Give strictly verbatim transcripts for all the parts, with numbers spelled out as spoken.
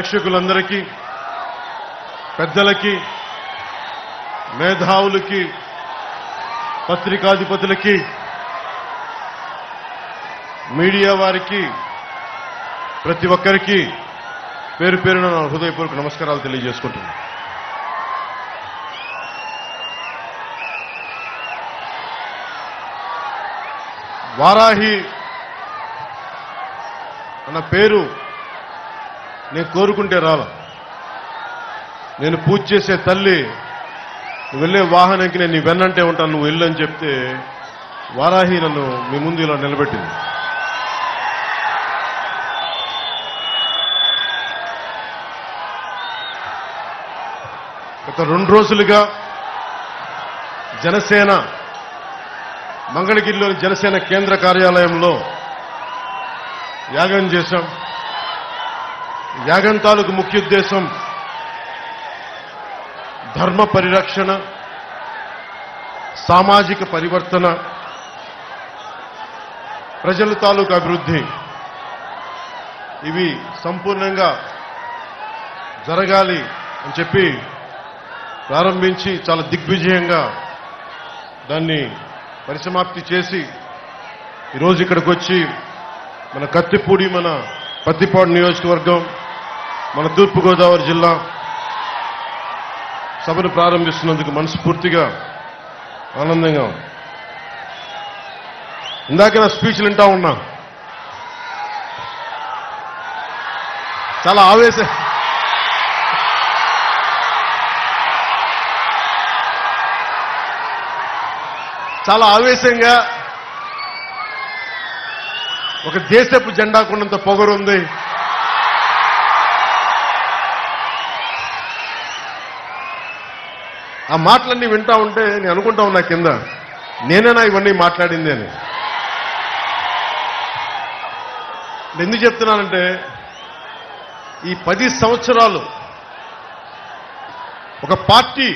ప్రేక్షకులందరికీ పెద్దలకి మేధావులకి పత్రికాధిపతులకి మీడియా వారికి ప్రతి ఒక్కరికి పేరు పేరున నా హృదయపూర్వక నమస్కారాలు తెలియజేసుకుంటున్నాను. వారాహి అన్న పేరు నేను కోరుకుంటే రాల, నేను పూజ చేసే తల్లి, నువ్వు వెళ్ళే వాహనానికి నేను నీ వెన్నంటే ఉంటాను, నువ్వు వెళ్ళని చెప్తే వారాహి నన్ను మీ ముందు ఇలా నిలబెట్టింది. గత రెండు రోజులుగా జనసేన మంగళగిరిలోని జనసేన కేంద్ర కార్యాలయంలో యాగం చేశాం. యాగం తాలూకు ముఖ్య ఉద్దేశం ధర్మ పరిరక్షణ, సామాజిక పరివర్తన, ప్రజల తాలూకు అభివృద్ధి, ఇవి సంపూర్ణంగా జరగాలి అని చెప్పి ప్రారంభించి చాలా దిగ్విజయంగా దాన్ని పరిసమాప్తి చేసి ఈరోజు ఇక్కడికి వచ్చి మన కత్తిపూడి, మన పత్తిపాడు నియోజకవర్గం, మన తూర్పుగోదావరి జిల్లా సభను ప్రారంభిస్తున్నందుకు మనస్ఫూర్తిగా ఆనందంగా ఉంది. ఇందాక నా స్పీచ్లు వింటా ఉన్నా, చాలా ఆవేశం చాలా ఆవేశంగా ఒక దేశపు జెండాకున్నంత పొగరుంది. ఆ మాటలన్నీ వింటా ఉంటే నేను అనుకుంటా ఉన్నా కింద నేనేనా ఇవన్నీ మాట్లాడింది అని. ఎందుకు చెప్తున్నానంటే ఈ పది సంవత్సరాలు ఒక పార్టీ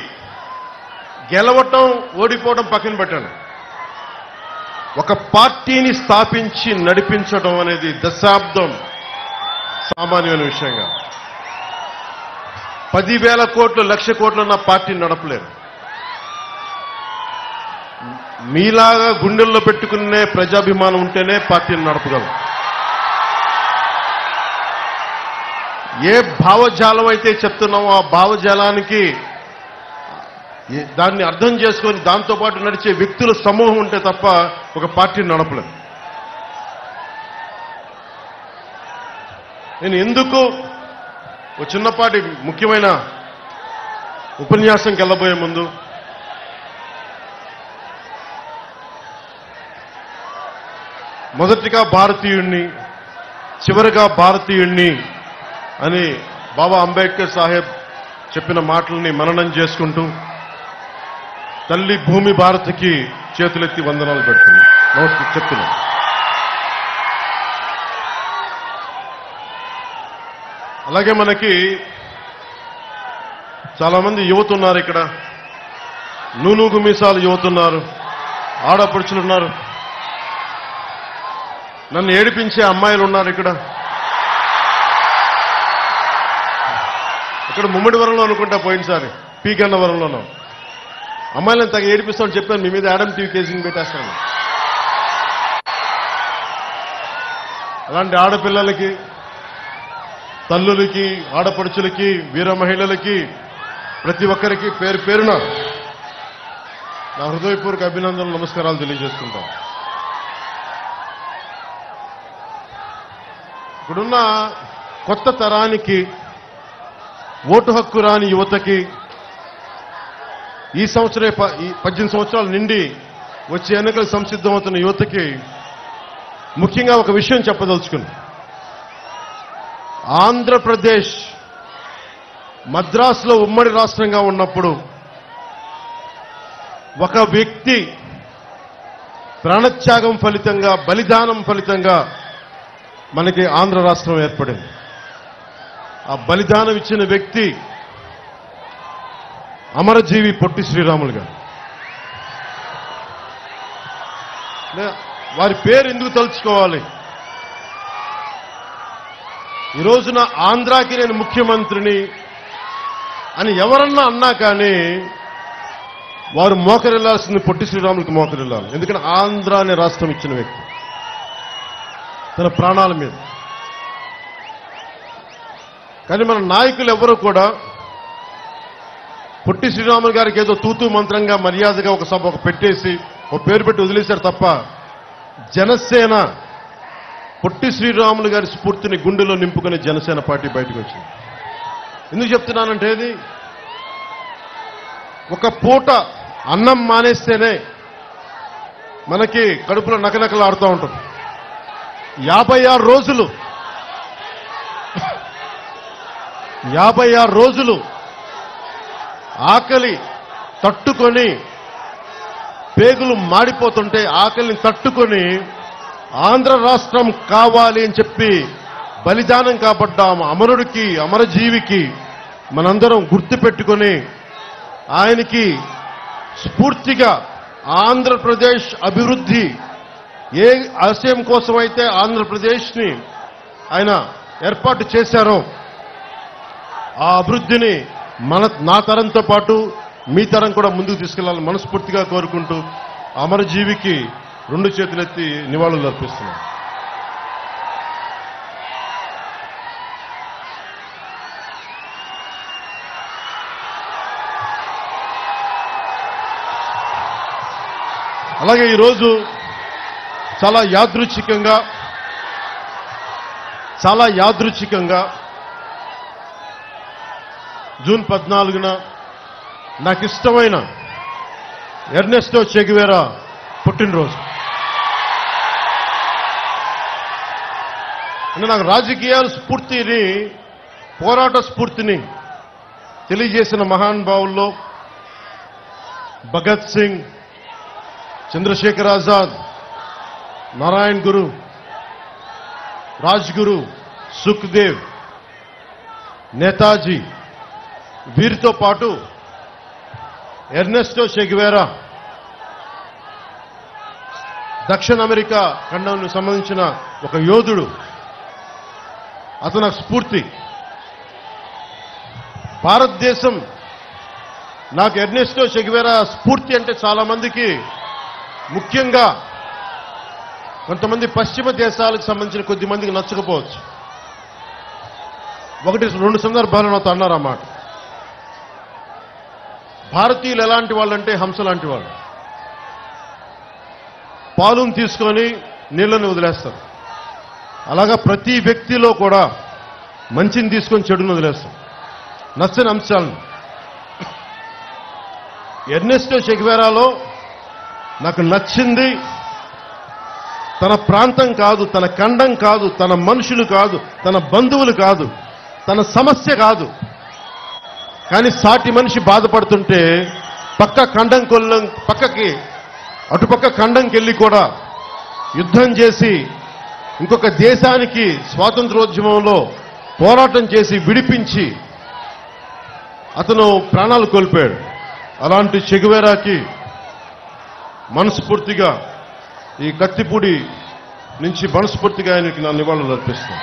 గెలవటం ఓడిపోవడం పక్కన పెట్టండి, ఒక పార్టీని స్థాపించి నడిపించడం అనేది దశాబ్దం సామాన్యమైన విషయంగా. పదివేల కోట్లు లక్ష కోట్లన్న పార్టీని నడపలేరు. మీలాగా గుండెల్లో పెట్టుకునే ప్రజాభిమానం ఉంటేనే పార్టీని నడపగలరు. ఏ భావజాలం అయితే చెప్తున్నామో ఆ భావజాలానికి దాన్ని అర్థం చేసుకొని దాంతోపాటు నడిచే వ్యక్తుల సమూహం ఉంటే తప్ప ఒక పార్టీని నడపలేదు. నేను ఎందుకు ఒక చిన్నపాటి ముఖ్యమైన ఉపన్యాసంకి వెళ్ళబోయే ముందు మొదటిగా భారతీయుణ్ణి, చివరిగా భారతీయుణ్ణి అని బాబా అంబేద్కర్ సాహెబ్ చెప్పిన మాటల్ని మననం చేసుకుంటూ తల్లి భూమి భారత్కి చేతులెత్తి వందనాలు పెడుతుంది. నమస్తే చెప్తున్నా. అలాగే మనకి చాలామంది యువత ఉన్నారు ఇక్కడ, నూనూగు మీసాలు యువత ఉన్నారు, ఆడపడుచులున్నారు, నన్ను ఏడిపించే అమ్మాయిలు ఉన్నారు ఇక్కడ. ఇక్కడ ముమ్మిడివరంలో అనుకుంటా పోయినసారి పీగన్నవరంలోనూ అమ్మాయిలను తగ్గ ఏడిపిస్తామని చెప్పాను, మీ మీద యాడమ్ టీవీ కేసుని పెట్టేస్తాను. అలాంటి ఆడపిల్లలకి, తల్లులకి, ఆడపడుచులకి, వీర మహిళలకి ప్రతి ఒక్కరికి పేరు పేరున నా హృదయపూర్వక అభినందనలు, నమస్కారాలు తెలియజేసుకుంటాం. ఇప్పుడున్న కొత్త తరానికి, ఓటు హక్కు రాని యువతకి, ఈ సంవత్సరే పద్దెనిమిది సంవత్సరాల నుండి వచ్చే ఎన్నికలు సంసిద్ధమవుతున్న యువతకి ముఖ్యంగా ఒక విషయం చెప్పదలుచుకుని, ఆంధ్రప్రదేశ్ మద్రాసులో ఉమ్మడి రాష్ట్రంగా ఉన్నప్పుడు ఒక వ్యక్తి ప్రాణత్యాగం ఫలితంగా, బలిదానం ఫలితంగా మనకి ఆంధ్ర రాష్ట్రం ఏర్పడింది. ఆ బలిదానం ఇచ్చిన వ్యక్తి అమరజీవి పొట్టి శ్రీరాములు గారు. వారి పేరు ఎందుకు తలుచుకోవాలి? ఈరోజున ఆంధ్రాకి నేను ముఖ్యమంత్రిని అని ఎవరన్నా అన్నా కానీ వారు మోకరిల్లాల్సింది పొట్టి శ్రీరాములకు మోకరిల్లాలి. ఎందుకంటే ఆంధ్ర అనే రాష్ట్రం ఇచ్చిన వ్యక్తి తన ప్రాణాల మీద. కానీ మన నాయకులు ఎవరు కూడా పొట్టి శ్రీరాములు గారికి ఏదో తూతూ మంత్రంగా మర్యాదగా ఒక సభ ఒక పెట్టేసి ఒక పేరు పెట్టి వదిలేశారు తప్ప జనసేన పొట్టి శ్రీరాములు గారి స్ఫూర్తిని గుండెలో నింపుకునే జనసేన పార్టీ బయటకు వచ్చింది. ఎందుకు చెప్తున్నానంటే ఇది ఒక పూట అన్నం మానేస్తేనే మనకి కడుపులో నకనకలు ఆడుతూ ఉంటుంది. యాభై ఆరు రోజులు యాభై ఆరు రోజులు ఆకలి తట్టుకొని పేగులు మాడిపోతుంటే ఆకలిని తట్టుకొని ఆంధ్ర రాష్ట్రం కావాలి అని చెప్పి బలిదానం కాబడ్డాం అమరుడికి అమరజీవికి మనందరం గుర్తు పెట్టుకొని ఆయనకి స్ఫూర్తిగా ఆంధ్రప్రదేశ్ అభివృద్ధి ఏ ఆశయం కోసమైతే ఆంధ్రప్రదేశ్ని ఆయన ఏర్పాటు చేశారో ఆ అభివృద్ధిని మన నా తరంతో పాటు మీ తరం కూడా ముందుకు తీసుకెళ్లాలని మనస్ఫూర్తిగా కోరుకుంటూ అమరజీవికి రెండు చేతులెత్తి నివాళులు అర్పిస్తున్నాం. అలాగే ఈరోజు చాలా యాదృచ్ఛికంగా చాలా యాదృచ్ఛికంగా జూన్ పద్నాలుగున నాకు ఇష్టమైన ఎర్నెస్టో చెగువేరా పుట్టినరోజు. అంటే నాకు రాజకీయాల స్ఫూర్తిని పోరాట స్ఫూర్తిని తెలియజేసిన మహానుభావుల్లో భగత్ సింగ్, చంద్రశేఖర్ ఆజాద్, నారాయణ గురు, రాజ్గురు, సుఖ్దేవ్, నేతాజీ వీరితో పాటు ఎర్నెస్టో చెగువేరా దక్షిణ అమెరికా ఖండంకు సంబంధించిన ఒక యోధుడు. అతను స్ఫూర్తి. భారతదేశం నాకు ఎర్నెస్టో చెగువేరా స్ఫూర్తి అంటే చాలామందికి ముఖ్యంగా కొంతమంది పశ్చిమ దేశాలకు సంబంధించిన కొద్ది మందికి నచ్చకపోవచ్చు. ఒకటి రెండు సందర్భాలు నాతో అన్నారన్నమాట. భారతీయులు ఎలాంటి వాళ్ళంటే హంస లాంటి వాళ్ళు, పాలును తీసుకొని నీళ్ళని వదిలేస్తారు. అలాగా ప్రతి వ్యక్తిలో కూడా మంచిని తీసుకొని చెడును వదిలేస్తాం, నచ్చని అంశాలను. ఎర్నెస్టో చెగువేరాలో నాకు నచ్చింది తన ప్రాంతం కాదు, తన ఖండం కాదు, తన మనుషులు కాదు, తన బంధువులు కాదు, తన సమస్య కాదు, కానీ సాటి మనిషి బాధపడుతుంటే పక్క ఖండం కొల్లం పక్కకి అటుపక్క ఖండంకి వెళ్ళి కూడా యుద్ధం చేసి ఇంకొక దేశానికి స్వాతంత్రోద్యమంలో పోరాటం చేసి విడిపించి అతను ప్రాణాలు కోల్పోయాడు. అలాంటి చెగువేరాకి మనస్ఫూర్తిగా ఈ కత్తిపూడి నుంచి మనస్ఫూర్తిగా ఆయనకి నా నివాళులు అర్పిస్తాను.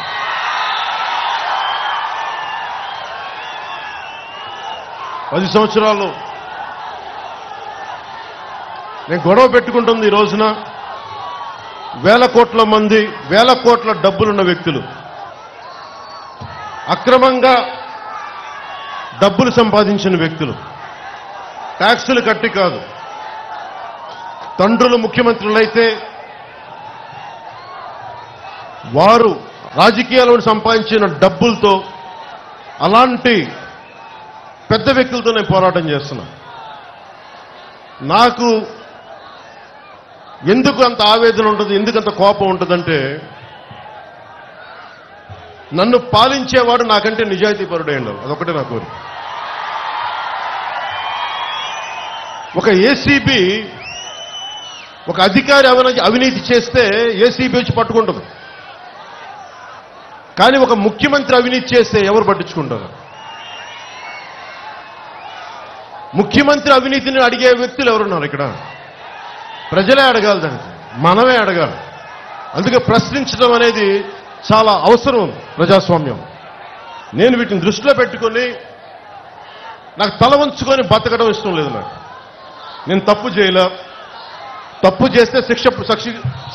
పది సంవత్సరాలు నేను గొడవ పెట్టుకుంటుంది ఈ రోజున వేల కోట్ల మంది వేల కోట్ల డబ్బులున్న వ్యక్తులు అక్రమంగా డబ్బులు సంపాదించిన వ్యక్తులు, ట్యాక్సులు కట్టి కాదు, తండ్రులు ముఖ్యమంత్రులైతే వారు రాజకీయాల్లో సంపాదించిన డబ్బులతో అలాంటి పెద్ద వ్యక్తులతో నేను పోరాటం చేస్తున్నా. నాకు ఎందుకు అంత ఆవేదన ఉంటుంది, ఎందుకంత కోపం ఉంటుందంటే నన్ను పాలించేవాడు నాకంటే నిజాయితీపరుడే ఉండవు, అదొకటే నా కోరిక. ఒక ఏసీబీ ఒక అధికారి అవినీతి చేస్తే ఏసీబీ వచ్చి పట్టుకుంటుంది, కానీ ఒక ముఖ్యమంత్రి అవినీతి చేస్తే ఎవరు పట్టించుకుంటారు? ముఖ్యమంత్రి అవినీతిని అడిగే వ్యక్తులు ఎవరున్నారు ఇక్కడ? ప్రజలే అడగాలి, దానికి మనమే అడగాలి. అందుకే ప్రశ్నించడం అనేది చాలా అవసరం ఉంది ప్రజాస్వామ్యం. నేను వీటిని దృష్టిలో పెట్టుకొని నాకు తల వంచుకొని బతకడం ఇష్టం లేదు. నాకు నేను తప్పు చేయలే, తప్పు చేస్తే శిక్ష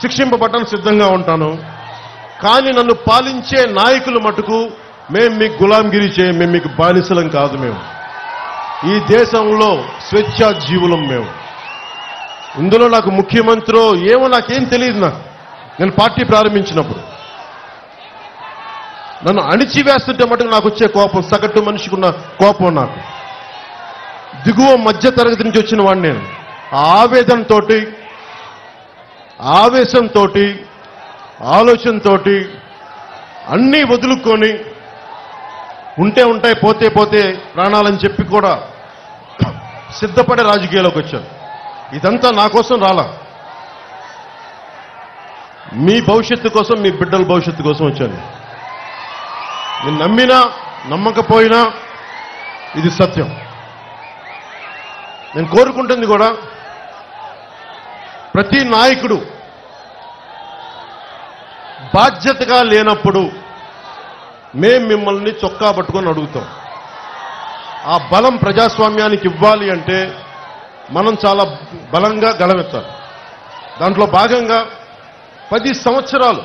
శిక్షింపబట్టడం సిద్ధంగా ఉంటాను. కానీ నన్ను పాలించే నాయకులు మటుకు మేము మీకు గులాంగిరి చేయం, మేము మీకు బానిసలం కాదు. మేము ఈ దేశంలో స్వేచ్ఛా జీవులం. మేము ఇందులో నాకు ముఖ్యమంత్రో ఏమో నాకేం తెలియదు. నాకు నేను పార్టీ ప్రారంభించినప్పుడు నన్ను అణిచివేస్తుంటే మటుకు నాకు వచ్చే కోపం, సగటు మనిషికి ఉన్న కోపం, నాకు దిగువ మధ్య తరగతి నుంచి వచ్చిన వాడిని నేను. ఆవేదనతో ఆవేశంతో ఆలోచనతో అన్నీ వదులుకొని ఉంటే ఉంటాయి పోతే పోతే ప్రాణాలని చెప్పి కూడా సిద్ధపడే రాజకీయాల్లోకి వచ్చాను. ఇదంతా నా కోసం రాలా, మీ భవిష్యత్తు కోసం, మీ బిడ్డల భవిష్యత్తు కోసం వచ్చాను. నేను నమ్మినా నమ్మకపోయినా ఇది సత్యం. నేను కోరుకుంటుంది కూడా ప్రతి నాయకుడు బాధ్యతగా లేనప్పుడు మేము మిమ్మల్ని చొక్కా పట్టుకొని అడుగుతాం. ఆ బలం ప్రజాస్వామ్యానికి ఇవ్వాలి అంటే మనం చాలా బలంగా గలమెత్తాలి. దాంట్లో భాగంగా పది సంవత్సరాలు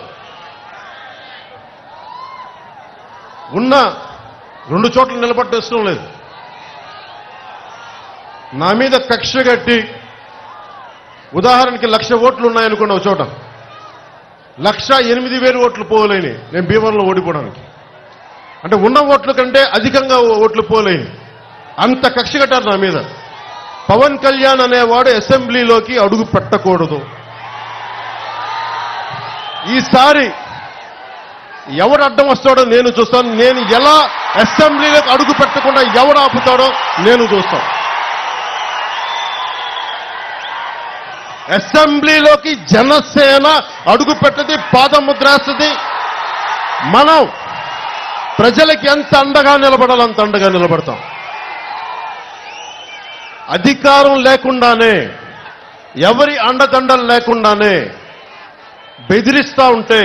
ఉన్న రెండు చోట్ల నిలబట్టేసుకోవడం లేదు. నా మీద కక్ష కట్టి, ఉదాహరణకి లక్ష ఓట్లు ఉన్నాయనుకోండి, ఒక చోట లక్ష ఎనిమిది వేలు ఓట్లు పోలేని నేను భీమవరంలో ఓడిపోవడానికి, అంటే ఉన్న ఓట్ల కంటే అధికంగా ఓట్లు పోలేని, అంత కక్ష కట్టారు నా మీద. పవన్ కళ్యాణ్ అనేవాడు అసెంబ్లీలోకి అడుగు పెట్టకూడదు, ఈసారి ఎవడు అడ్డం వస్తాడో నేను చూస్తాను, నేను ఎలా అసెంబ్లీలోకి అడుగు పెట్టకుండా ఎవడు ఆపుతాడో నేను చూస్తాను. అసెంబ్లీలోకి జనసేన అడుగు పెట్టది, పాదముద్రేస్తుంది. మనం ప్రజలకి ఎంత అండగా నిలబడాలో అంత అండగా నిలబడతాం. అధికారం లేకుండానే, ఎవరి అండదండలు లేకుండానే బెదిరిస్తూ ఉంటే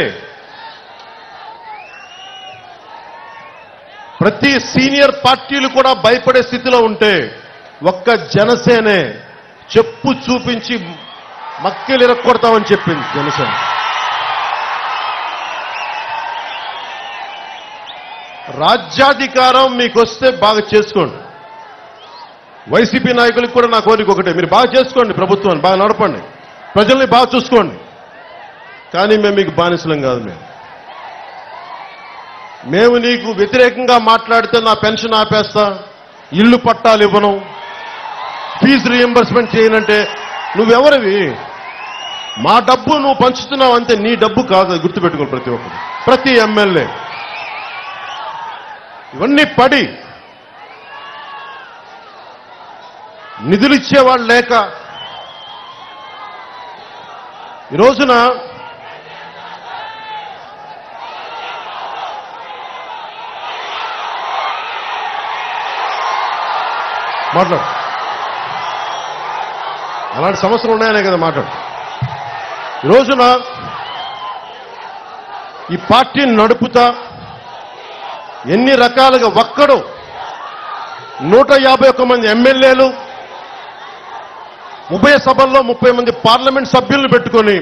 ప్రతి సీనియర్ పార్టీలు కూడా భయపడే స్థితిలో ఉంటే ఒక్క జనసేనే చెప్పు చూపించి మక్కిలు ఇరక్కొడతామని చెప్పింది జనసేన. రాజ్యాధికారం మీకు వస్తే బాగా చేసుకోండి. వైసీపీ నాయకులకు కూడా నా కోరిక ఒకటే, మీరు బాగా చేసుకోండి, ప్రభుత్వాన్ని బాగా నడపండి, ప్రజల్ని బాగా చూసుకోండి. కానీ మేము మీకు బానిసలం కాదు. మేము మేము నీకు వ్యతిరేకంగా మాట్లాడితే నా పెన్షన్ ఆపేస్తా, ఇల్లు పట్టాలు ఇవ్వను, ఫీజు రీఎంబర్స్మెంట్ చేయనంటే నువ్వెవరివి? మా డబ్బు నువ్వు పంచుతున్నావు అంతే, నీ డబ్బు కాదు. గుర్తుపెట్టుకోండి ప్రతి ఒక్కరు, ప్రతి ఎమ్మెల్యే. ఇవన్నీ పడి నిధులిచ్చేవాళ్ళు లేక ఈ రోజున మాట్లాడు, అలాంటి సమస్యలు ఉన్నాయనే కదా మాట్లాడు. ఈ రోజున ఈ పార్టీని నడుపుతా ఎన్ని రకాలుగా ఒక్కడు నూట యాభై ఒక్క మంది ఎమ్మెల్యేలు, ఉభయ సభల్లో ముప్పై మంది పార్లమెంట్ సభ్యులను పెట్టుకొని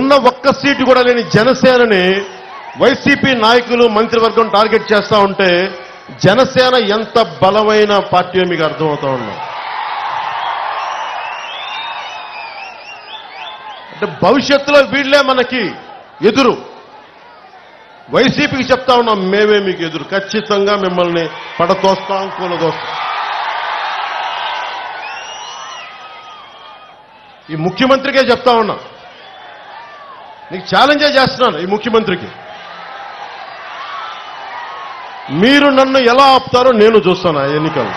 ఉన్న ఒక్క సీటు కూడా లేని జనసేనని వైసీపీ నాయకులు మంత్రివర్గం టార్గెట్ చేస్తూ ఉంటే జనసేన ఎంత బలమైన పార్టీ మీకు అర్థమవుతా ఉన్నా. అంటే భవిష్యత్తులో వీళ్ళే మనకి ఎదురు. వైసీపీకి చెప్తా ఉన్నాం, మేమే మీకు ఎదురు, ఖచ్చితంగా మిమ్మల్ని పడతోస్తాం, కూలదోస్తాం. ఈ ముఖ్యమంత్రికే చెప్తా ఉన్నా, నీకు ఛాలెంజే చేస్తున్నాను ఈ ముఖ్యమంత్రికి. మీరు నన్ను ఎలా ఆపుతారో నేను చూస్తాను ఆ ఎన్నికల్లో.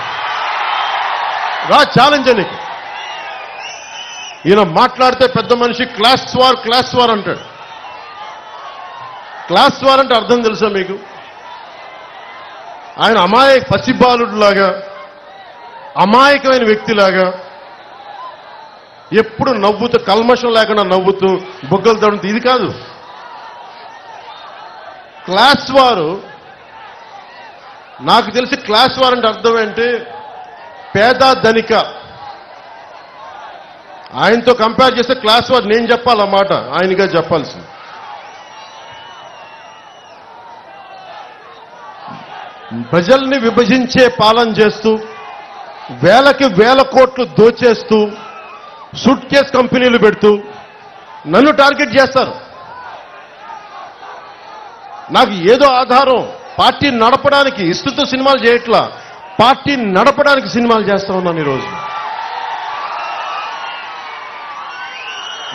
రా ఛాలెంజే నీకు. ఈయన మాట్లాడితే పెద్ద మనిషి క్లాస్ వార్ క్లాస్ వార్ అంటాడు. క్లాస్ వార్ అంటే అర్థం తెలుసా మీకు? ఆయన అమాయక పసిబాలుడిలాగా, అమాయకమైన వ్యక్తిలాగా ఎప్పుడు నవ్వుతూ, కల్మషం లేకుండా నవ్వుతూ బొగ్గలు తడుతూ, ఇది కాదు క్లాస్ వారు, నాకు తెలిసి క్లాస్ వారు అంటే అర్థం ఏంటి, పేద ధనిక, ఆయనతో కంపేర్ చేస్తే క్లాస్ వారు నేను చెప్పాలన్నమాట, ఆయనగా చెప్పాల్సింది. ప్రజల్ని విభజించే పాలన చేస్తూ, వేలకి వేల కోట్లు దోచేస్తూ, సూట్ కేస్ కంపెనీలు పెడుతూ నన్ను టార్గెట్ చేస్తారు. నాకు ఏదో ఆధారం, పార్టీ నడపడానికి ఇష్టంతో సినిమాలు చేయట్లా, పార్టీ నడపడానికి సినిమాలు చేస్తా ఉన్నాను. ఈరోజు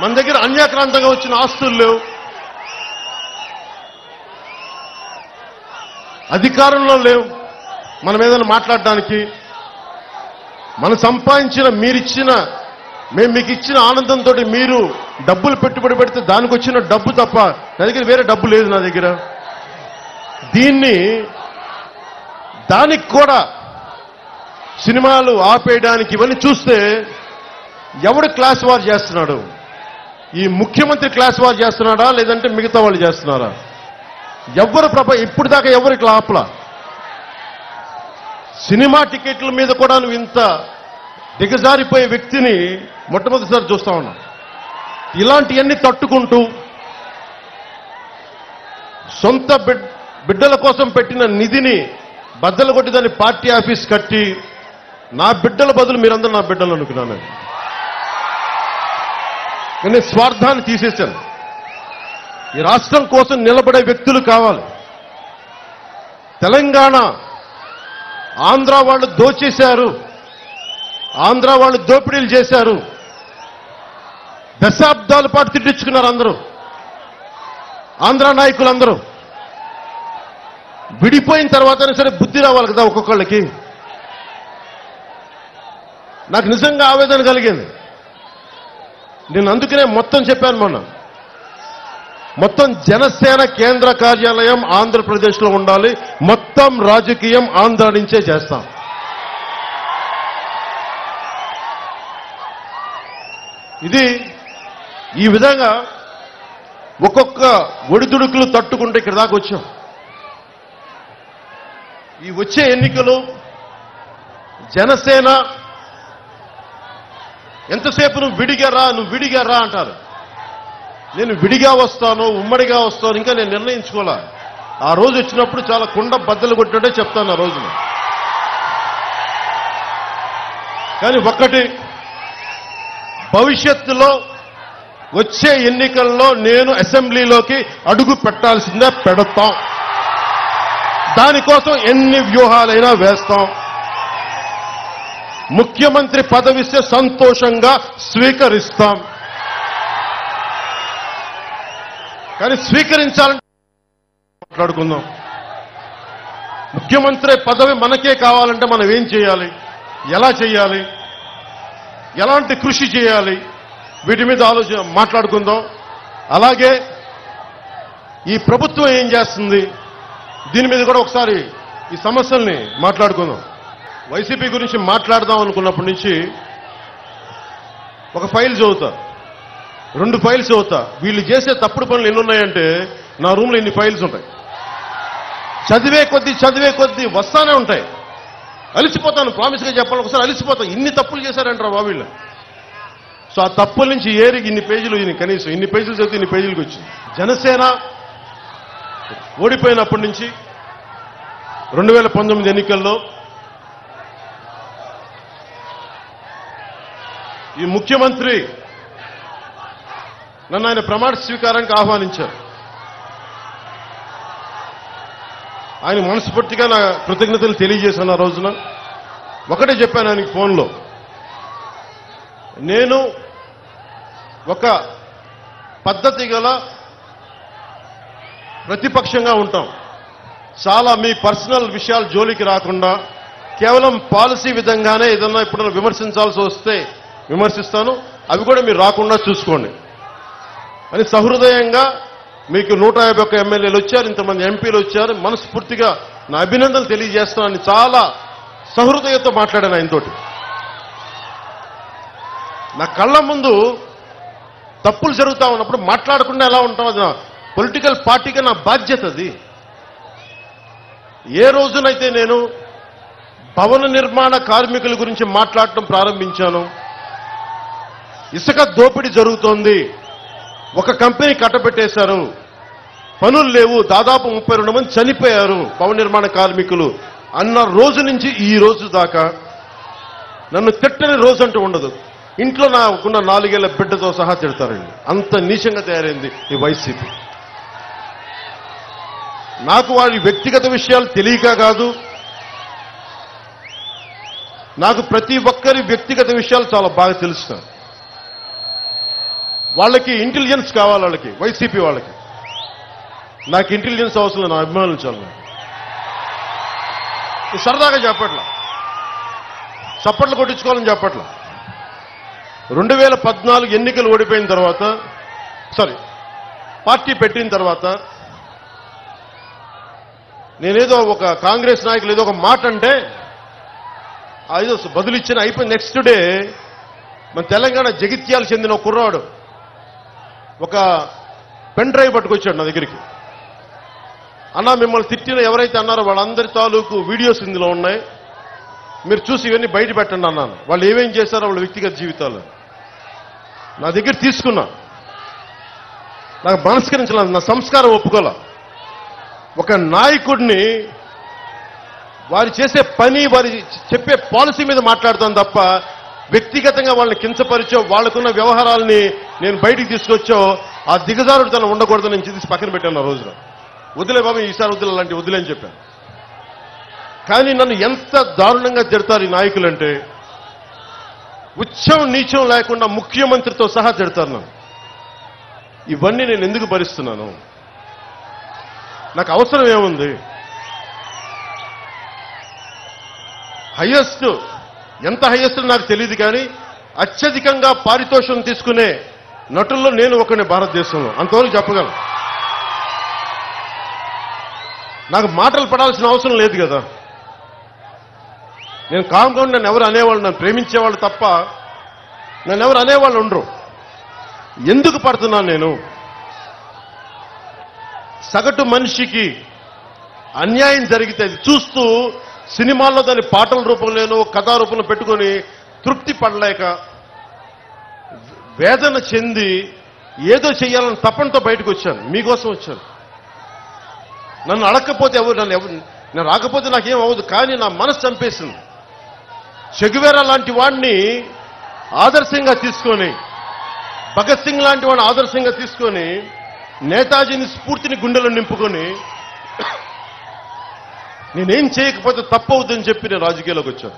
మన దగ్గర అన్యాక్రాంతంగా వచ్చిన ఆస్తులు లేవు, అధికారంలో లేవు, మనం ఏదైనా మాట్లాడడానికి. మనం సంపాదించిన, మీరిచ్చిన, మేము మీకు ఇచ్చిన ఆనందంతో మీరు డబ్బులు పెట్టుబడి పెడితే దానికి వచ్చిన డబ్బు తప్ప నా దగ్గర వేరే డబ్బు లేదు. నా దగ్గర దీన్ని దానికి కూడా సినిమాలు ఆపేయడానికి ఇవన్నీ చూస్తే ఎవడు క్లాస్ వార్ చేస్తున్నాడు? ఈ ముఖ్యమంత్రి క్లాస్ వార్ చేస్తున్నాడా, లేదంటే మిగతా వాళ్ళు చేస్తున్నారా? ఎవరు ప్రప ఇప్పుడు దాకా ఎవరికి లాపలా? సినిమా టికెట్ల మీద కూడా నువ్వు ఇంత దిగజారిపోయే వ్యక్తిని మొట్టమొదటిసారి చూస్తా ఉన్నా. ఇలాంటివన్నీ తట్టుకుంటూ సొంత బిడ్డల కోసం పెట్టిన నిధిని బద్దలు కొట్టి దాన్ని పార్టీ ఆఫీస్ కట్టి, నా బిడ్డల బదులు మీరందరూ నా బిడ్డలు అనుకున్నాను. కానీ స్వార్థాన్ని తీసేశాను. ఈ రాష్ట్రం కోసం నిలబడే వ్యక్తులు కావాలి. తెలంగాణ ఆంధ్ర వాళ్ళు దోచేశారు, ఆంధ్ర వాళ్ళు దోపిడీలు చేశారు, దశాబ్దాల పాటు తిట్టించుకున్నారు అందరూ, ఆంధ్ర నాయకులందరూ. విడిపోయిన తర్వాతనే సరే బుద్ధి రావాలి కదా ఒక్కొక్కళ్ళకి. నాకు నిజంగా ఆవేదన కలిగింది. నేను అందుకనే మొత్తం చెప్పాను మొన్న, మొత్తం జనసేన కేంద్ర కార్యాలయం ఆంధ్రప్రదేశ్లో ఉండాలి, మొత్తం రాజకీయం ఆంధ్ర నుంచే చేస్తాం. ఇది ఈ విధంగా ఒక్కొక్క ఒడిదుడుకులు తట్టుకుంటే ఇక్కడ దాకా వచ్చాం. ఈ వచ్చే ఎన్నికలు జనసేన ఎంతసేపు నువ్వు విడిగారా నువ్వు విడిగారా అంటారు. నేను విడిగా వస్తాను, ఉమ్మడిగా వస్తాను, ఇంకా నేను నిర్ణయించుకోలే. ఆ రోజు వచ్చినప్పుడు చాలా కుండ బద్దలు కొట్టినట్టే చెప్తాను ఆ రోజున. కానీ ఒక్కటి, భవిష్యత్తులో వచ్చే ఎన్నికల్లో నేను అసెంబ్లీలోకి అడుగు పెట్టాల్సిందే పెడతాం. దానికోసం ఎన్ని వ్యూహాలైనా వేస్తాం. ముఖ్యమంత్రి పదవిస్తే సంతోషంగా స్వీకరిస్తాం. కానీ స్వీకరించాలంటే మాట్లాడుకుందాం. ముఖ్యమంత్రి పదవి మనకే కావాలంటే మనం ఏం చేయాలి, ఎలా చేయాలి, ఎలాంటి కృషి చేయాలి, వీటి మీద ఆలోచన మాట్లాడుకుందాం. అలాగే ఈ ప్రభుత్వం ఏం చేస్తుంది, దీని మీద కూడా ఒకసారి ఈ సమస్యల్ని మాట్లాడుకుందాం. వైసీపీ గురించి మాట్లాడదాం అనుకున్నప్పటి నుంచి ఒక ఫైల్ చదువుతా, రెండు ఫైల్స్ చదువుతా. వీళ్ళు చేసే తప్పుడు పనులు ఎన్ని ఉన్నాయంటే, నా రూమ్లో ఇన్ని ఫైల్స్ ఉంటాయి. చదివే కొద్దీ చదివే కొద్దీ వస్తానే ఉంటాయి. అలిసిపోతాను, ప్రామిస్గా చెప్పాలి, ఒకసారి అలిసిపోతాను. ఇన్ని తప్పులు చేశారంటారా బాబు వీళ్ళు? సో ఆ తప్పుల నుంచి ఏరి ఇన్ని పేజీలు, ఇన్ని కనీసం ఇన్ని పేజీలు చదివితే ఇన్ని పేజీలకు వచ్చింది. జనసేన ఓడిపోయినప్పటి నుంచి రెండు వేల పంతొమ్మిది ఎన్నికల్లో ఈ ముఖ్యమంత్రి నన్ను ఆయన ప్రమాణ స్వీకారానికి ఆహ్వానించారు. ఆయన మనస్ఫూర్తిగా నా కృతజ్ఞతలు తెలియజేశాను. ఆ రోజున ఒకటే చెప్పాను ఆయనకి ఫోన్లో, నేను ఒక పద్ధతి గల ప్రతిపక్షంగా ఉంటాం. చాలా మీ పర్సనల్ విషయాలు జోలికి రాకుండా కేవలం పాలసీ విధంగానే ఏదన్నా ఎప్పుడైనా విమర్శించాల్సి వస్తే విమర్శిస్తాను, అవి కూడా మీరు రాకుండా చూసుకోండి అని సహృదయంగా. మీకు నూట యాభై ఒక్క ఎమ్మెల్యేలు వచ్చారు, ఇంతమంది ఎంపీలు వచ్చారు, మనస్ఫూర్తిగా నా అభినందనలు తెలియజేస్తానని చాలా సహృదయంతో మాట్లాడాను ఆయనతోటి. నా కళ్ళ ముందు తప్పులు జరుగుతా ఉన్నప్పుడు మాట్లాడకుండా ఎలా ఉంటాం? అది నా పొలిటికల్ పార్టీగా నా బాధ్యత. అది ఏ రోజునైతే నేను భవన నిర్మాణ కార్మికుల గురించి మాట్లాడటం ప్రారంభించాను, ఇసుక దోపిడీ జరుగుతోంది, ఒక కంపెనీ కట్టబెట్టేశారు, పనులు లేవు, దాదాపు ముప్పై రెండు మంది చనిపోయారు భవన నిర్మాణ కార్మికులు అన్న రోజు నుంచి ఈ రోజు దాకా నన్ను తిట్టని రోజు అంటూ ఉండదు. ఇంట్లో నాకున్న నాలుగేళ్ల బిడ్డతో సహా తిడతారండి, అంత నీచంగా తయారైంది ఈ వైసీపీ. నాకు వారి వ్యక్తిగత విషయాలు తెలియక కాదు, నాకు ప్రతి ఒక్కరి వ్యక్తిగత విషయాలు చాలా బాగా తెలుస్తాను. వాళ్ళకి ఇంటెలిజెన్స్ కావాలి, వాళ్ళకి వైసీపీ వాళ్ళకి. నాకు ఇంటెలిజెన్స్ అవసరం, నా అభిమానులు చాలా. సరదాగా చెప్పట్లా, చప్పట్లు కొట్టించుకోవాలని చెప్పట్లా. రెండు వేల పద్నాలుగు ఎన్నికలు ఓడిపోయిన తర్వాత, సారీ పార్టీ పెట్టిన తర్వాత నేనేదో ఒక కాంగ్రెస్ నాయకులు ఏదో ఒక మాట అంటే ఏదో బదులిచ్చిన అయిపోయి, నెక్స్ట్ డే మన తెలంగాణ జగిత్యాలు చెందిన ఒక కుర్రాడు ఒక పెన్ డ్రైవ్ పట్టుకొచ్చాడు నా దగ్గరికి. అన్నా, మిమ్మల్ని తిట్టిన ఎవరైతే అన్నారో వాళ్ళందరి తాలూకు వీడియోస్ ఇందులో ఉన్నాయి, మీరు చూసి ఇవన్నీ బయట పెట్టండి అన్నాను. వాళ్ళు ఏమేం చేశారో వాళ్ళ వ్యక్తిగత జీవితాలు నా దగ్గర తీసుకున్నా. నాకు మనస్కరించలేదు, నా సంస్కారం ఒప్పుకోలే. ఒక నాయకుడిని వారు చేసే పని, వారి చెప్పే పాలసీ మీద మాట్లాడతాను తప్ప వ్యక్తిగతంగా వాళ్ళని కించపరిచో, వాళ్ళకున్న వ్యవహారాలని నేను బయటికి తీసుకొచ్చో ఆ దిగజారుడు తను ఉండకూడదు. నేను తీసి పక్కన పెట్టాను ఆ రోజున. వదిలే బాబు, ఈసారి వదిలే, అలాంటి వదిలే అని చెప్పాను. కానీ నన్ను ఎంత దారుణంగా తిడతారు ఈ నాయకులంటే, ఉచ్చం నీచం లేకుండా ముఖ్యమంత్రితో సహా తిడతారు నన్ను. ఇవన్నీ నేను ఎందుకు భరిస్తున్నాను? నాకు అవసరం ఏముంది? హయ్యెస్ట్, ఎంత హయ్యెస్ట్ నాకు తెలియదు, కానీ అత్యధికంగా పారితోషం తీసుకునే నటుల్లో నేను ఒకనే భారతదేశంలో, అంతవరకు చెప్పగలను. నాకు మాటలు పడాల్సిన అవసరం లేదు కదా. నేను కామ్గా, నన్ను ఎవరు అనేవాళ్ళు, నన్ను ప్రేమించేవాళ్ళు తప్ప నన్ను ఎవరు అనేవాళ్ళు ఉండరు. ఎందుకు పడుతున్నాను నేను? సగటు మనిషికి అన్యాయం జరిగితే అది చూస్తూ సినిమాల్లో దాని పాటల రూపంలోనూ కథా రూపంలో పెట్టుకొని తృప్తి పడలేక వేదన చెంది ఏదో చేయాలని తపనతో బయటకు వచ్చాను, మీకోసం వచ్చాను. నన్ను అడగకపోతే ఎవరు, నన్ను ఎవరు నేను రాకపోతే నాకేం అవ్వదు, కానీ నా మనసు చంపేసింది. చెగువేరా లాంటి వాడిని ఆదర్శంగా తీసుకొని, భగత్ సింగ్ లాంటి వాడిని ఆదర్శంగా తీసుకొని, నేతాజీని స్ఫూర్తిని గుండెలో నింపుకొని నేనేం చేయకపోతే తప్పవుద్దని చెప్పి నేను రాజకీయాల్లోకి వచ్చాను.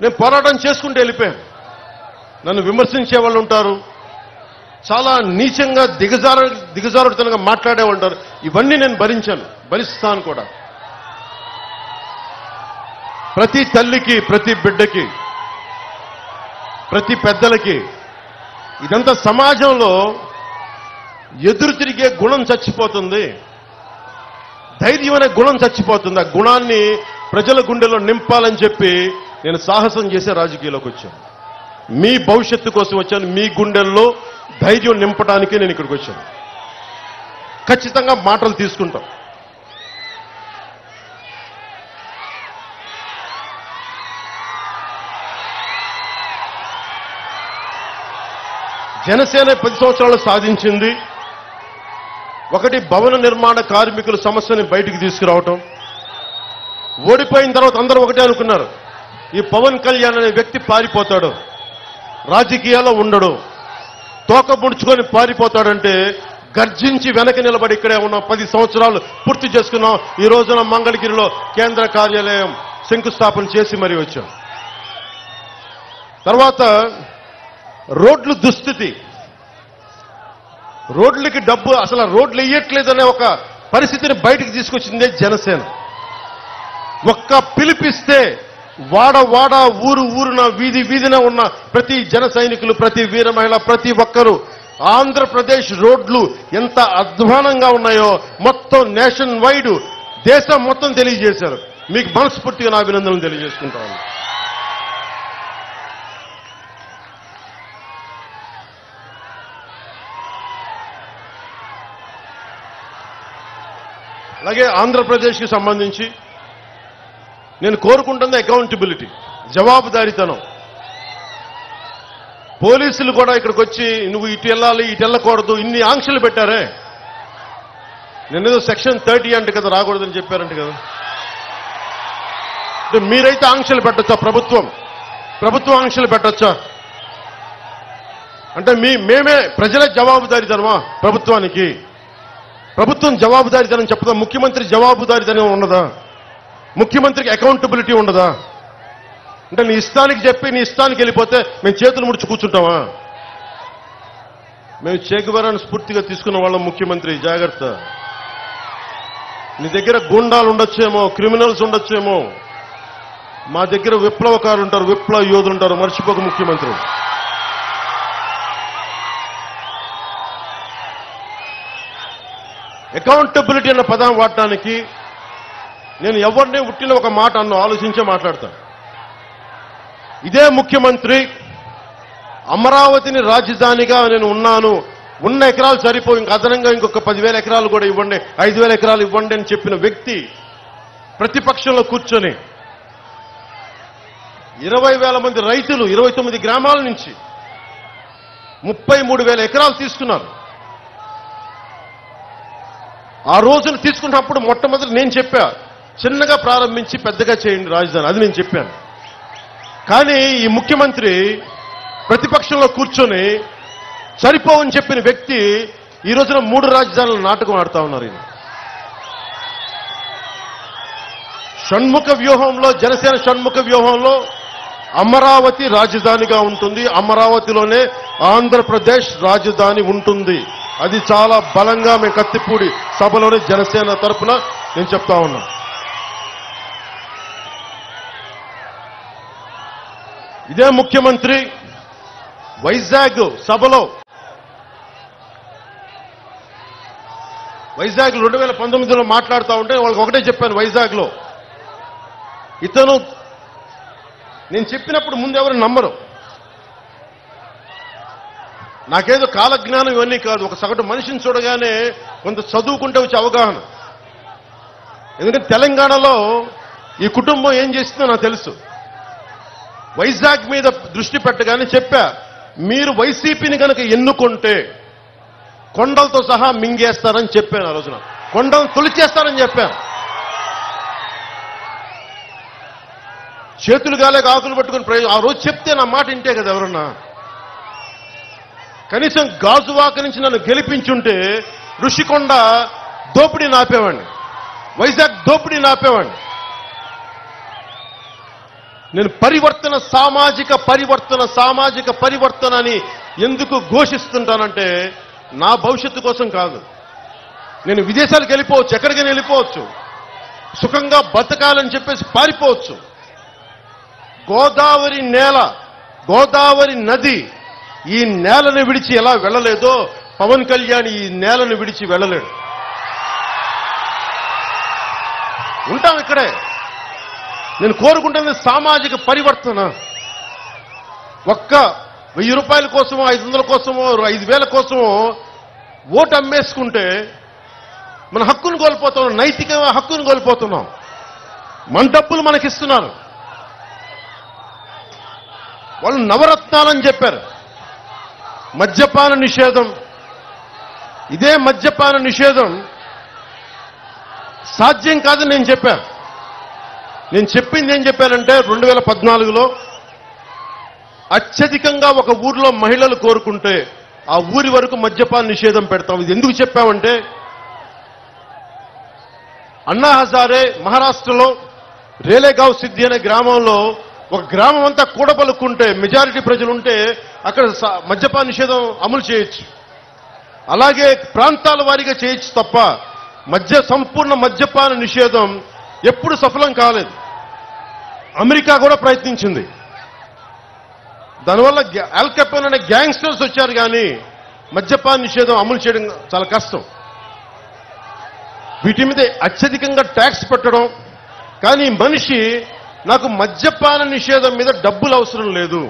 నేను పోరాటం చేసుకుంటూ వెళ్ళిపోయాను. నన్ను విమర్శించే వాళ్ళు ఉంటారు, చాలా నీచంగా దిగజారు దిగజారుడుతనంగా మాట్లాడేవాళ్ళు ఉంటారు. ఇవన్నీ నేను భరించాను, భరిస్తాను కూడా. ప్రతి తల్లికి, ప్రతి బిడ్డకి, ప్రతి పెద్దలకి ఇదంతా సమాజంలో ఎదురు తిరిగే గుణం చచ్చిపోతుంది, ధైర్యం అనే గుణం చచ్చిపోతుంది. ఆ గుణాన్ని ప్రజల గుండెలో నింపాలని చెప్పి నేను సాహసం చేసే రాజకీయాల్లోకి వచ్చాను. మీ భవిష్యత్తు కోసం వచ్చాను, మీ గుండెల్లో ధైర్యం నింపడానికి నేను ఇక్కడికి వచ్చాను. ఖచ్చితంగా మాటలు తీసుకుంటాం, జనసేన పది సంవత్సరాలు సాధించింది ఒకటి, భవన నిర్మాణ కార్మికుల సమస్యని బయటికి తీసుకురావటం. ఓడిపోయిన తర్వాత అందరూ ఒకటే అనుకున్నారు, ఈ పవన్ కళ్యాణ్ అనే వ్యక్తి పారిపోతాడు, రాజకీయాల్లో ఉండడు, తోక ముడుచుకొని పారిపోతాడంటే గర్జించి వెనక నిలబడి ఇక్కడే ఉన్నాం. పది సంవత్సరాలు పూర్తి చేసుకున్నాం. ఈ రోజున మంగళగిరిలో కేంద్ర కార్యాలయం శంకుస్థాపన చేసి మరీ వచ్చాం. తర్వాత రోడ్లు దుస్థితి, రోడ్లకి డబ్బు, అసలు రోడ్లు ఇయ్యట్లేదనే ఒక పరిస్థితిని బయటికి తీసుకొచ్చిందే జనసేన. ఒక్క పిలిపిస్తే వాడ వాడ, ఊరు ఊరున, వీధి వీధిన ఉన్న ప్రతి జన సైనికులు, ప్రతి వీర మహిళ, ప్రతి ఒక్కరూ ఆంధ్రప్రదేశ్ రోడ్లు ఎంత అధ్వానంగా ఉన్నాయో మొత్తం నేషన్ వైడ్, దేశం మొత్తం తెలియజేశారు. మీకు మనస్ఫూర్తిగా నా అభినందనలు తెలియజేసుకుంటాను. అలాగే ఆంధ్రప్రదేశ్కి సంబంధించి నేను కోరుకుంటున్నది అకౌంటబిలిటీ, జవాబుదారీతనం. పోలీసులు కూడా ఇక్కడికి వచ్చి నువ్వు ఇటు వెళ్ళాలి, ఇటు వెళ్ళకూడదు, ఇన్ని ఆంక్షలు పెట్టారే. నేనేదో సెక్షన్ థర్టీ అంటే కదా, రాకూడదని చెప్పారంట కదా. మీరైతే ఆంక్షలు పెట్టచ్చా? ప్రభుత్వం ప్రభుత్వం ఆంక్షలు పెట్టచ్చా అంటే మీ మేమే ప్రజల జవాబుదారీతనమా? ప్రభుత్వానికి ప్రభుత్వం జవాబుదారీతనం చెప్పదా? ముఖ్యమంత్రి జవాబుదారీతనం ఉండదా? ముఖ్యమంత్రికి అకౌంటబిలిటీ ఉండదా? అంటే నీ ఇష్టానికి చెప్పి నీ ఇష్టానికి వెళ్ళిపోతే మేము చేతులు ముడుచు కూర్చుంటామా? మేము చేకువరాన్ని స్ఫూర్తిగా తీసుకున్న వాళ్ళం. ముఖ్యమంత్రి జాగ్రత్త, నీ దగ్గర గూండాలు ఉండొచ్చేమో, క్రిమినల్స్ ఉండొచ్చేమో, మా దగ్గర విప్లవకారులు ఉంటారు, విప్లవ యోధులు ఉంటారు, మర్చిపోక ముఖ్యమంత్రి. అకౌంటబిలిటీ అన్న పదం వాడటానికి నేను ఎవరిని ఉట్టిన ఒక మాట అన్న ఆలోచించే మాట్లాడతాను. ఇదే ముఖ్యమంత్రి అమరావతిని రాజధానిగా నేను ఉన్నాను, ఉన్న ఎకరాలు సరిపోయి ఇంకా అదనంగా ఇంకొక పదివేల ఎకరాలు కూడా ఇవ్వండి, ఐదు వేల ఎకరాలు ఇవ్వండి అని చెప్పిన వ్యక్తి ప్రతిపక్షంలో కూర్చొని ఇరవై వేల మంది రైతులు ఇరవై తొమ్మిది గ్రామాల నుంచి ముప్పై మూడు వేల ఎకరాలు తీసుకున్నారు. ఆ రోజును తీసుకున్నప్పుడు మొట్టమొదటి నేను చెప్పా, చిన్నగా ప్రారంభించి పెద్దగా చేయండి రాజధాని, అది నేను చెప్పాను. కానీ ఈ ముఖ్యమంత్రి ప్రతిపక్షంలో కూర్చొని సరిపోవని చెప్పిన వ్యక్తి ఈ రోజున మూడు రాజధానుల నాటకం ఆడుతా ఉన్నారు. ఈయన షణ్ముఖ వ్యూహంలో, జనసేన షణ్ముఖ వ్యూహంలో అమరావతి రాజధానిగా ఉంటుంది, అమరావతిలోనే ఆంధ్రప్రదేశ్ రాజధాని ఉంటుంది. అది చాలా బలంగా మేము కత్తిపూడి సభలోనే జనసేన తరఫున నేను చెప్తా ఉన్నా. ఇదే ముఖ్యమంత్రి వైజాగ్ సభలో, వైజాగ్ రెండు వేల పంతొమ్మిదిలో మాట్లాడుతూ ఉంటే వాళ్ళకి ఒకటే చెప్పాను, వైజాగ్లో ఇతను నేను చెప్పినప్పుడు ముందు ఎవరు నమ్మరు. నాకేదో కాలజ్ఞానం ఇవన్నీ కాదు, ఒక సగటు మనిషిని చూడగానే కొంత చదువుకుంటే వచ్చే అవగాహన. ఎందుకంటే తెలంగాణలో ఈ కుటుంబం ఏం చేస్తుందో నాకు తెలుసు. వైజాగ్ మీద దృష్టి పెట్టగానే చెప్పా, మీరు వైసీపీని కనుక ఎన్నుకుంటే కొండలతో సహా మింగేస్తారని చెప్పాను. ఆ రోజున కొండలు తొలిచేస్తారని చెప్పాను. చేతులు గాలేక ఆకులు పట్టుకుని ఆ రోజు చెప్తే నా మాట ఇంటే కదా ఎవరన్నా. కనీసం గాజువాక నుంచి నన్ను గెలిపించుంటే ఋషికొండ దోపిడీ నాపేవాడిని, వైజాగ్ దోపిడీ నాపేవాడిని. నేను పరివర్తన, సామాజిక పరివర్తన, సామాజిక పరివర్తన అని ఎందుకు ఘోషిస్తుంటానంటే నా భవిష్యత్తు కోసం కాదు. నేను విదేశాలకు వెళ్ళిపోవచ్చు, ఎక్కడికైనా వెళ్ళిపోవచ్చు, సుఖంగా బతకాలని చెప్పేసి పారిపోవచ్చు. గోదావరి నేల, గోదావరి నది ఈ నేలను విడిచి ఎలా వెళ్ళలేదో పవన్ కళ్యాణ్ ఈ నేలను విడిచి వెళ్ళలేడు. ఉంటాం ఇక్కడే. నేను కోరుకుంటున్నది సామాజిక పరివర్తన. ఒక్క వెయ్యి రూపాయల కోసమో, ఐదు వందల కోసమో, ఐదు వేల కోసమో ఓటు అమ్మేసుకుంటే మన హక్కును కోల్పోతున్నాం, నైతిక హక్కును కోల్పోతున్నాం. మన డబ్బులు మనకిస్తున్నారు. వాళ్ళు నవరత్నాలని చెప్పారు. మద్యపాన నిషేధం, ఇదే మద్యపాన నిషేధం సాధ్యం కాదని నేను చెప్పాను. నేను చెప్పింది ఏం చెప్పానంటే రెండు వేల పద్నాలుగులో అత్యధికంగా ఒక ఊరిలో మహిళలు కోరుకుంటే ఆ ఊరి వరకు మద్యపాన నిషేధం పెడతాం. ఇది ఎందుకు చెప్పామంటే అన్నా హజారే మహారాష్ట్రలో రేలేగావ్ సిద్ధి అనే గ్రామంలో ఒక గ్రామం అంతా కూడబలుక్కుంటే, మెజారిటీ ప్రజలు ఉంటే అక్కడ మద్యపాన నిషేధం అమలు చేయొచ్చు. అలాగే ప్రాంతాల వారీగా చేయొచ్చు తప్ప మద్య సంపూర్ణ మద్యపాన నిషేధం ఎప్పుడు సఫలం కాలేదు. అమెరికా కూడా ప్రయత్నించింది. దానివల్ల అల్ కపూన్ అనే గ్యాంగ్స్టర్స్ వచ్చారు. కానీ మద్యపాన నిషేధం అమలు చేయడం చాలా కష్టం. వీటి మీద అత్యధికంగా ట్యాక్స్ పెట్టడం. కానీ మనిషి నాకు మద్యపాన నిషేధం మీద డబ్బులు అవసరం లేదు,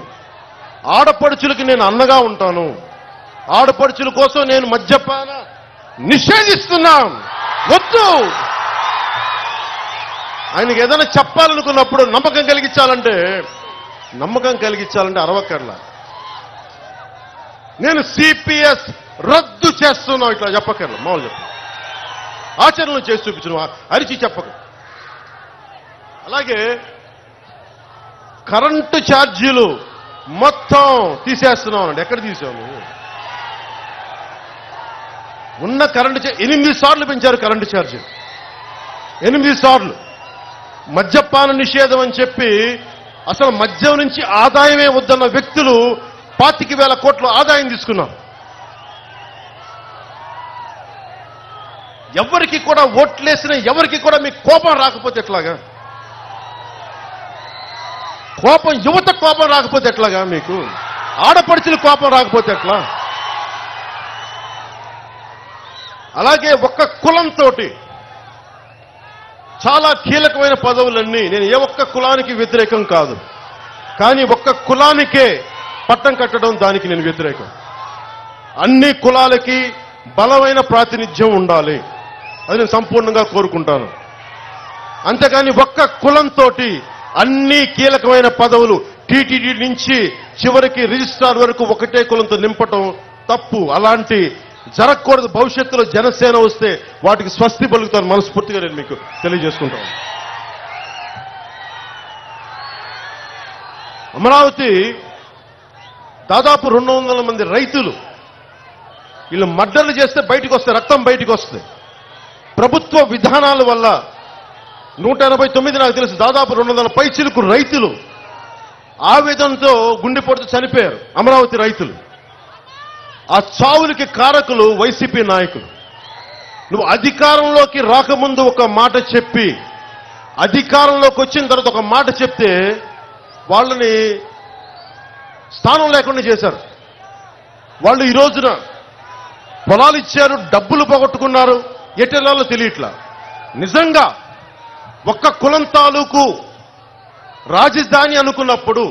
ఆడపడుచులకి నేను అన్నగా ఉంటాను, ఆడపడుచుల కోసం నేను మద్యపాన నిషేధిస్తున్నాం, వద్దు ఆయనకి ఏదైనా చెప్పాలనుకున్నప్పుడు నమ్మకం కలిగించాలంటే నమ్మకం కలిగించాలంటే అరవక్కర్ల. నేను సిపిఎస్ రద్దు చేస్తున్నావు ఇట్లా చెప్పకర్ల, మామూలు చెప్ప ఆచరణలు చేసి చూపించిన, అరిచి చెప్పకు. అలాగే కరెంటు ఛార్జీలు మొత్తం తీసేస్తున్నామండి. ఎక్కడ తీసాము? ఉన్న కరెంటు ఎనిమిది సార్లు పెంచారు కరెంటు ఛార్జీలు, ఎనిమిది సార్లు. మద్యపాన నిషేధం అని చెప్పి అసలు మద్యం నుంచి ఆదాయమే వద్దన్న వ్యక్తులు పాతిక వేల కోట్లు ఆదాయం తీసుకున్నారు. ఎవరికి కూడా ఓట్లేసిన ఎవరికి కూడా మీకు కోపం రాకపోతే ఎట్లాగా? కోపం యువత కోపం రాకపోతే ఎట్లాగా? మీకు ఆడపడుచులు కోపం రాకపోతే ఎట్లా? అలాగే ఒక్క కులంతో చాలా కీలకమైన పదవులన్నీ, నేను ఏ ఒక్క కులానికి వ్యతిరేకం కాదు, కానీ ఒక్క కులానికే పట్టం కట్టడం దానికి నేను వ్యతిరేకం. అన్ని కులాలకి బలమైన ప్రాతినిధ్యం ఉండాలి, అది నేను సంపూర్ణంగా కోరుకుంటాను. అంతేకాని ఒక్క కులంతో అన్ని కీలకమైన పదవులు టీటీడీ నుంచి చివరికి రిజిస్ట్రార్ వరకు ఒకటే కులంతో నింపటం తప్పు. అలాంటి జరగకూడదు. భవిష్యత్తులో జనసేన వస్తే వాటికి స్వస్తి పలుకుతాను మనస్ఫూర్తిగా నేను మీకు తెలియజేసుకుంటాను. అమరావతి దాదాపు రెండు వందల మంది రైతులు వీళ్ళు మర్డర్లు చేస్తే బయటకు వస్తాయి, రక్తం బయటకు వస్తాయి. ప్రభుత్వ విధానాల వల్ల నూట ఎనభై తొమ్మిది నాకు తెలుసు దాదాపు రెండు వందల పైచిలకు రైతులు ఆవేదనతో గుండెపోటుతో చనిపోయారు. అమరావతి రైతులు ఆ చావులకి కారకులు వైసీపీ నాయకులు. నువ్వు అధికారంలోకి రాకముందు ఒక మాట చెప్పి అధికారంలోకి వచ్చిన తర్వాత ఒక మాట చెప్తే వాళ్ళని స్థానం లేకుండా చేశారు. వాళ్ళు ఈ రోజున పొలాలు ఇచ్చారు, డబ్బులు పోగొట్టుకున్నారు, ఎటెలాలో తెలియట్లా. నిజంగా ఒక్క కులం తాలూకు రాజధాని అనుకున్నప్పుడు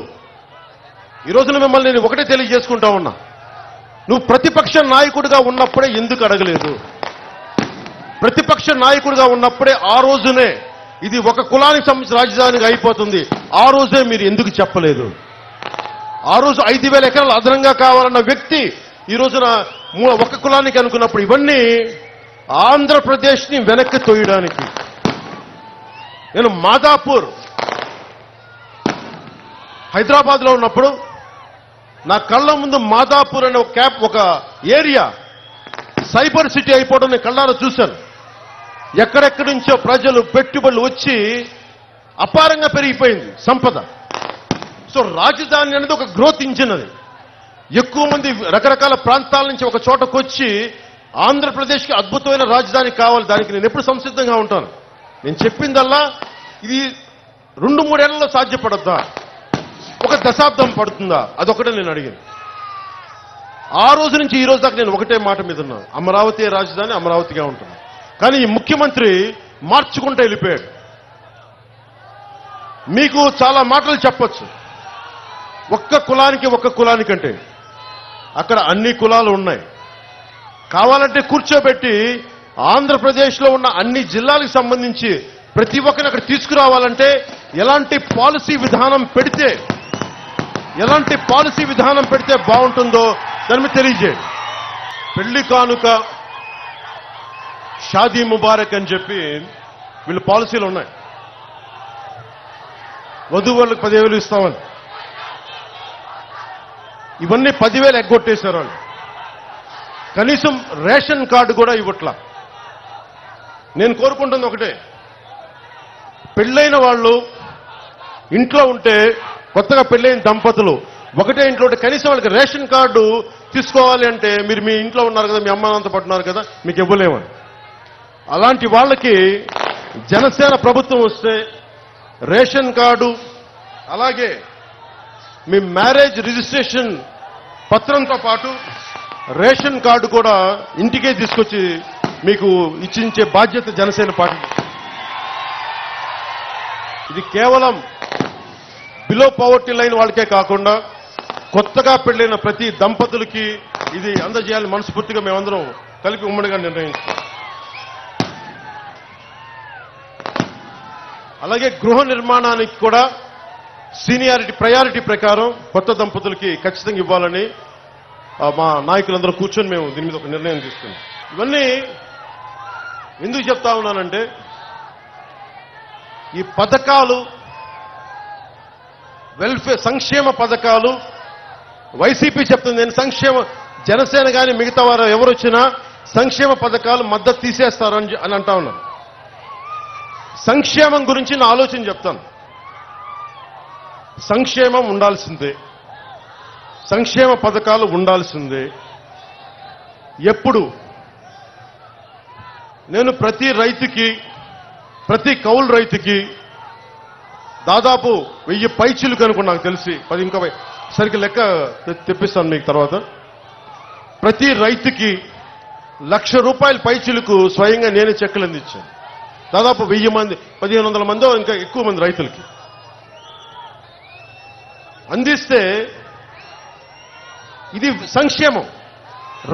ఈ రోజున మిమ్మల్ని నేను ఒకటే తెలియజేసుకుంటా ఉన్నా, నువ్వు ప్రతిపక్ష నాయకుడిగా ఉన్నప్పుడే ఎందుకు అడగలేదు? ప్రతిపక్ష నాయకుడిగా ఉన్నప్పుడే ఆ రోజునే ఇది ఒక కులానికి సంబంధించిన రాజధానిగా అయిపోతుంది, ఆ రోజే మీరు ఎందుకు చెప్పలేదు? ఆ రోజు ఐదు వేల ఎకరాలు అదనంగా కావాలన్న వ్యక్తి ఈ రోజున ఒక కులానికి అనుకున్నప్పుడు ఇవన్నీ ఆంధ్రప్రదేశ్ని వెనక్కి తోయడానికి. నేను మాదాపూర్ హైదరాబాద్లో ఉన్నప్పుడు నా కళ్ళ ముందు మాదాపూర్ అనే ఒక క్యాప్ ఒక ఏరియా సైబర్ సిటీ అయిపోవడం నేను కళ్ళారా చూశాను. ఎక్కడెక్కడి నుంచో ప్రజలు పెట్టుబడులు వచ్చి అపారంగా పెరిగిపోయింది సంపద. సో రాజధాని అనేది ఒక గ్రోత్ ఇంజిన్. అది ఎక్కువ మంది రకరకాల ప్రాంతాల నుంచి ఒక చోటకు వచ్చి ఆంధ్రప్రదేశ్కి అద్భుతమైన రాజధాని కావాలి, దానికి నేను ఎప్పుడు సంసిద్ధంగా ఉంటాను. నేను చెప్పిందల్లా ఇది రెండు మూడేళ్లలో సాధ్యపడద్దా, ఒక దశాబ్దం పడుతుందా, అదొకటే నేను అడిగాను. ఆ రోజు నుంచి ఈ రోజు దాకా నేను ఒకటే మాట మీద ఉన్నాను, అమరావతి రాజధాని అమరావతిగా ఉంటుంది. కానీ ఈ ముఖ్యమంత్రి మార్చుకుంటూ వెళ్ళిపోయాడు. మీకు చాలా మాటలు చెప్పచ్చు, ఒక్క కులానికి ఒక్క కులానికంటే అక్కడ అన్ని కులాలు ఉన్నాయి. కావాలంటే కూర్చోబెట్టి ఆంధ్రప్రదేశ్లో ఉన్న అన్ని జిల్లాలకు సంబంధించి ప్రతి ఒక్కరిని అక్కడ తీసుకురావాలంటే ఎలాంటి పాలసీ విధానం పెడితే ఎలాంటి పాలసీ విధానం పెడితే బాగుంటుందో దాని మీద తెలియజేయండి. పెళ్లి కానుక, షాదీ ముబారక్ అని చెప్పి వీళ్ళు పాలసీలు ఉన్నాయి. వధువు వాళ్ళకి పదివేలు ఇస్తామని ఇవన్నీ పదివేలు ఎగ్గొట్టేశారు వాళ్ళు. కనీసం రేషన్ కార్డు కూడా ఇవ్వట్లా. నేను కోరుకుంటుంది ఒకటే, పెళ్ళైన వాళ్ళు ఇంట్లో ఉంటే, కొత్తగా పెళ్ళైన దంపతులు ఒకటే ఇంట్లో ఉంటే కనీసం వాళ్ళకి రేషన్ కార్డు తీసుకోవాలి అంటే మీరు మీ ఇంట్లో ఉన్నారు కదా, మీ అమ్మ నాన్నతో పట్టున్నారు కదా, మీకు ఇవ్వలేమని. అలాంటి వాళ్ళకి జనసేన ప్రభుత్వం వస్తే రేషన్ కార్డు, అలాగే మీ మ్యారేజ్ రిజిస్ట్రేషన్ పత్రంతో పాటు రేషన్ కార్డు కూడా ఇంటికే తీసుకొచ్చి మీకు ఇచ్చించే బాధ్యత జనసేన పార్టీ. ఇది కేవలం బిలో పవర్టీ లైన్ వాళ్ళకే కాకుండా కొత్తగా పెళ్ళైన ప్రతి దంపతులకి ఇది అందజేయాలని మనస్ఫూర్తిగా మేమందరం కలిపి ఉమ్మడిగా నిర్ణయించాం. అలాగే గృహ నిర్మాణానికి కూడా సీనియారిటీ ప్రయారిటీ ప్రకారం కొత్త దంపతులకి ఖచ్చితంగా ఇవ్వాలని మా నాయకులందరూ కూర్చొని మేము దీని మీద ఒక నిర్ణయం తీసుకున్నాం. ఇవన్నీ ఎందుకు చెప్తా ఉన్నానంటే ఈ పథకాలు వెల్ఫేర్ సంక్షేమ పథకాలు వైసీపీ చెప్తుంది నేను సంక్షేమ జనసేన కానీ మిగతా వారు ఎవరు వచ్చినా సంక్షేమ పథకాలు మద్దతు తీసేస్తారు అని అని అంటా ఉన్నారు. సంక్షేమం గురించి నా ఆలోచన చెప్తాను. సంక్షేమం ఉండాల్సిందే, సంక్షేమ పథకాలు ఉండాల్సిందే. ఎప్పుడు నేను ప్రతి రైతుకి ప్రతి కౌలు రైతుకి దాదాపు వెయ్యి పైచీలు కనుక్కుని నాకు తెలిసి పది ఇంకా సరికి లెక్క తెప్పిస్తాను మీకు తర్వాత. ప్రతి రైతుకి లక్ష రూపాయల పైచీలకు స్వయంగా నేనే చెక్కులు అందించాను. దాదాపు వెయ్యి మంది పదిహేను వందల మందో ఇంకా ఎక్కువ మంది రైతులకి అందిస్తే ఇది సంక్షేమం.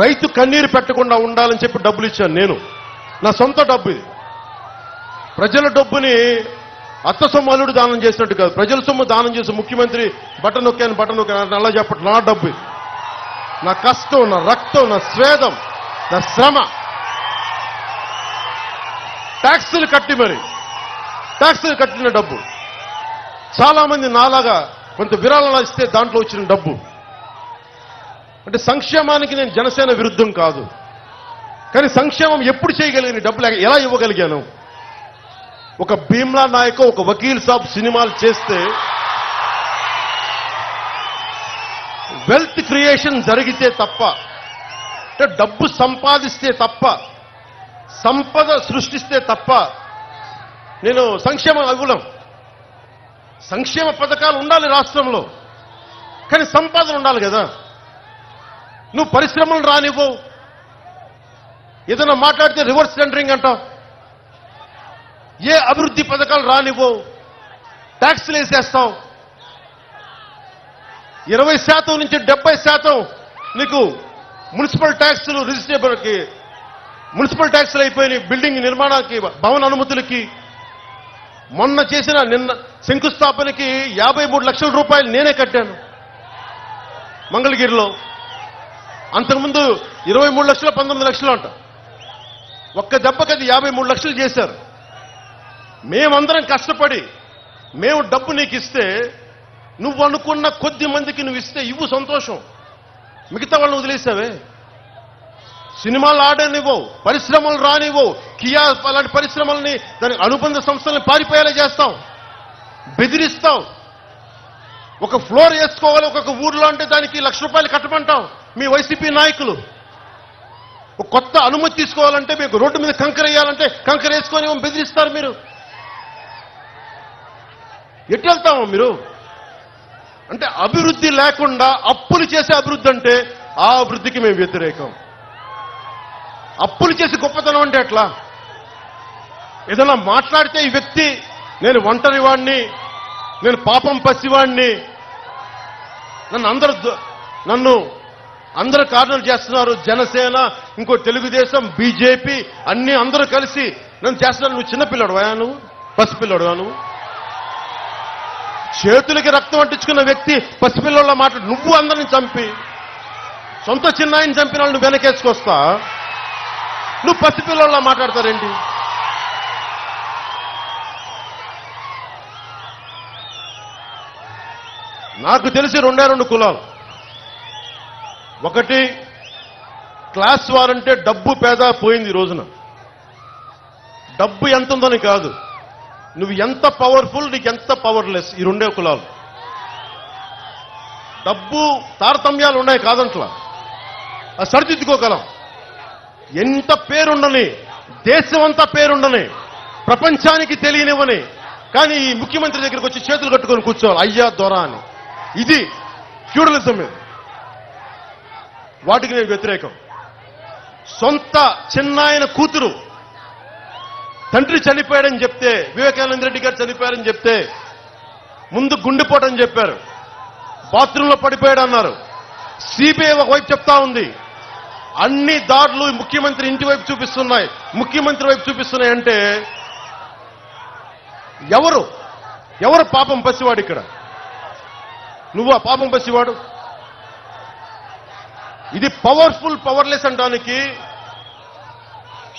రైతు కన్నీరు పెట్టకుండా ఉండాలని చెప్పి డబ్బులు ఇచ్చాను నేను, నా సొంత డబ్బు ఇది. ప్రజల డబ్బుని అత్త సొమ్ము అల్లుడు దానం చేసినట్టు కాదు, ప్రజల సొమ్ము దానం చేసి ముఖ్యమంత్రి బట్ట నొక్కాను బట్ట నొక్కాను అలా చెప్పట్లేదు. నా డబ్బు ఇది, నా కష్టం, నా రక్తం, నా స్వేదం, నా శ్రమ. ట్యాక్సులు కట్టి మరి ట్యాక్సులు కట్టిన డబ్బు, చాలామంది నాలాగా కొంత విరాళం ఇస్తే దాంట్లో వచ్చిన డబ్బు. అంటే సంక్షేమానికి నేను జనసేన విరుద్ధం కాదు, కానీ సంక్షేమం ఎప్పుడు చేయగలిగిన డబ్బులు ఎలా ఇవ్వగలిగాను? ఒక భీమ్లా నాయక్, ఒక వకీల్ సాబ్ సినిమాలు చేస్తే వెల్త్ క్రియేషన్ జరిగితే తప్ప, అంటే డబ్బు సంపాదిస్తే తప్ప, సంపద సృష్టిస్తే తప్ప నేను సంక్షేమం అగులం. సంక్షేమ పథకాలు ఉండాలి రాష్ట్రంలో, కానీ సంపాదన ఉండాలి కదా. నువ్వు పరిశ్రమలు రానివ్వు, ఏదైనా మాట్లాడితే రివర్స్ టెండరింగ్ అంటావు, ఏ అభివృద్ధి పథకాలు రానివ్వు, ట్యాక్స్లు వేసేస్తావు. ఇరవై శాతం నుంచి డెబ్బై శాతం నీకు మున్సిపల్ ట్యాక్సులు, రిజిస్ట్రేబుల్కి మున్సిపల్ ట్యాక్సులు అయిపోయినాయి, బిల్డింగ్ నిర్మాణానికి, భవన అనుమతులకి. మొన్న చేసిన నిన్న శంకుస్థాపనకి యాభై మూడు లక్షల రూపాయలు నేనే కట్టాను మంగళగిరిలో. అంతకుముందు ఇరవై మూడు లక్షల పంతొమ్మిది లక్షలు అంట, ఒక్క దెబ్బకది యాభై మూడు లక్షలు చేశారు. మేమందరం కష్టపడి మేము డబ్బు నీకు ఇస్తే, నువ్వు అనుకున్న కొద్ది మందికి నువ్వు ఇస్తే ఇవ్వు సంతోషం, మిగతా వాళ్ళని వదిలేసావే. సినిమాలు ఆడనివ్వు, పరిశ్రమలు రానివ్వు, కియా అలాంటి పరిశ్రమల్ని దాని అనుబంధ సంస్థలను పారిపోయేలా చేస్తాం, బెదిరిస్తాం. ఒక ఫ్లోర్ వేసుకోవాలి ఒక్కొక్క ఊర్లో అంటే దానికి లక్ష రూపాయలు కట్టమంటాం మీ వైసీపీ నాయకులు. ఒక కొత్త అనుమతి తీసుకోవాలంటే మీకు రోడ్డు మీద కంకర వేయాలంటే కంకర వేసుకొని బెదిరిస్తారు మీరు. ఎట్టు వెళ్తామో మీరు? అంటే అభివృద్ధి లేకుండా అప్పులు చేసే అభివృద్ధి అంటే ఆ అభివృద్ధికి మేము వ్యతిరేకం. అప్పులు చేసి గొప్పతనం అంటే ఎట్లా? ఏదైనా మాట్లాడితే ఈ వ్యక్తి నేను ఒంటరి వాడిని, నేను పాపం పసివాడిని, నన్ను అందరూ నన్ను అందరూ కార్నర్ చేస్తున్నారు, జనసేన ఇంకో తెలుగుదేశం బీజేపీ అన్ని అందరూ కలిసి నన్ను చేస్తున్నారు. నువ్వు చిన్నపిల్లడువా, నువ్వు పసిపిల్లడువా? నువ్వు చేతులకి రక్తం అంటించుకున్న వ్యక్తి పసిపిల్లల్లో మాట్లాడు. నువ్వు అందరిని చంపి సొంత చిన్నాయిని చంపిన వాళ్ళు నువ్వు వెనకేసుకొస్తా, నువ్వు పసిపిల్లల్లో మాట్లాడతారేంటి? నాకు తెలిసి రెండే రెండు కులాలు, ఒకటి క్లాస్ వారంటే డబ్బు పేద పోయింది ఈ రోజున. డబ్బు ఎంత ఉందని కాదు, నువ్వు ఎంత పవర్ఫుల్, నీకు ఎంత పవర్లెస్, ఈ రెండే కులాలు. డబ్బు తారతమ్యాలు ఉన్నాయి కాదంట్లా, అది సరిదిద్దుకోగలం. ఎంత పేరుండని, దేశం అంతా పేరుండని, ప్రపంచానికి తెలియనివ్వని, కానీ ఈ ముఖ్యమంత్రి దగ్గరికి వచ్చి చేతులు కట్టుకొని కూర్చోవాలి అయ్యా దొరా అని. ఇది ఫ్యూడలిజం. మీద వాటికి నేను వ్యతిరేకం. సొంత చిన్నాయన కూతురు తండ్రి చనిపోయాడని చెప్తే, వివేకానంద రెడ్డి గారు చనిపోయారని చెప్తే ముందు గుండెపోటని చెప్పారు, బాత్రూంలో పడిపోయాడు అన్నారు. సిబిఐ ఒకవైపు చెప్తా ఉంది, అన్ని దారులు ముఖ్యమంత్రి ఇంటి వైపు చూపిస్తున్నాయి, ముఖ్యమంత్రి వైపు చూపిస్తున్నాయి. అంటే ఎవరు ఎవరు పాపం పసివాడు? ఇక్కడ నువ్వు పాపం పసివాడు. ఇది పవర్ఫుల్ పవర్లెస్ అనడానికి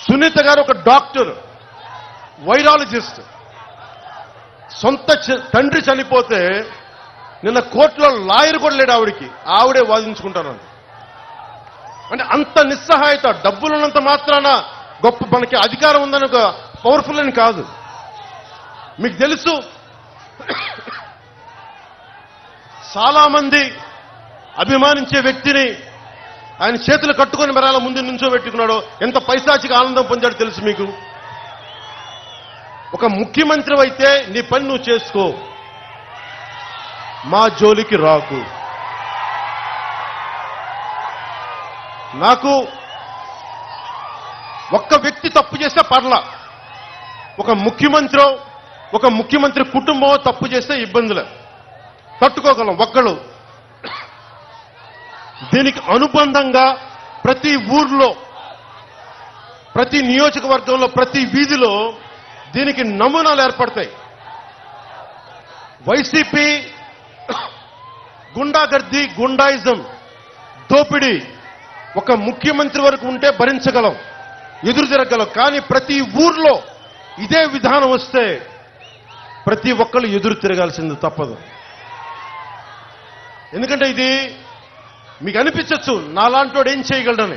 సునీత గారు ఒక డాక్టర్, వైరాలజిస్ట్, సొంత తండ్రి చనిపోతే నిన్న కోర్టులో లాయర్ కూడా లేడు ఆవిడికి, ఆవిడే వాదించుకుంటాను. అంటే అంత నిస్సహాయత. డబ్బులున్నంత మాత్రాన గొప్ప మనకి అధికారం ఉందని ఒక పవర్ఫుల్ అని కాదు. మీకు తెలుసు చాలామంది అభిమానించే వ్యక్తిని ఆయన చేతులు కట్టుకొని మరాల ముందు నుంచో పెట్టుకున్నాడో, ఎంత పైశాచిక ఆనందం పొందాడో తెలుసు మీకు. ఒక ముఖ్యమంత్రి అయితే నీ పని నువ్వు చేసుకో, మా జోలికి రాకు. నాకు ఒక్క వ్యక్తి తప్పు చేస్తే పర్లా, ఒక ముఖ్యమంత్రి ఒక ముఖ్యమంత్రి కుటుంబం తప్పు చేస్తే ఇబ్బందులే, తట్టుకోగలం ఒక్కళ్ళు. దీనికి అనుబంధంగా ప్రతి ఊర్లో, ప్రతి నియోజకవర్గంలో, ప్రతి వీధిలో దీనికి నమూనాలు ఏర్పడతాయి. వైసీపీ గుండాగర్ది, గుండాయిజం, దోపిడీ ఒక ముఖ్యమంత్రి వరకు ఉంటే భరించగలం, ఎదురు తిరగలం. కానీ ప్రతి ఊర్లో ఇదే విధానం వస్తే ప్రతి ఒక్కళ్ళు ఎదురు తిరగాల్సింది తప్పదు. ఎందుకంటే ఇది మీకు అనిపించవచ్చు, నాలాంటి వాడు ఏం చేయగలడని.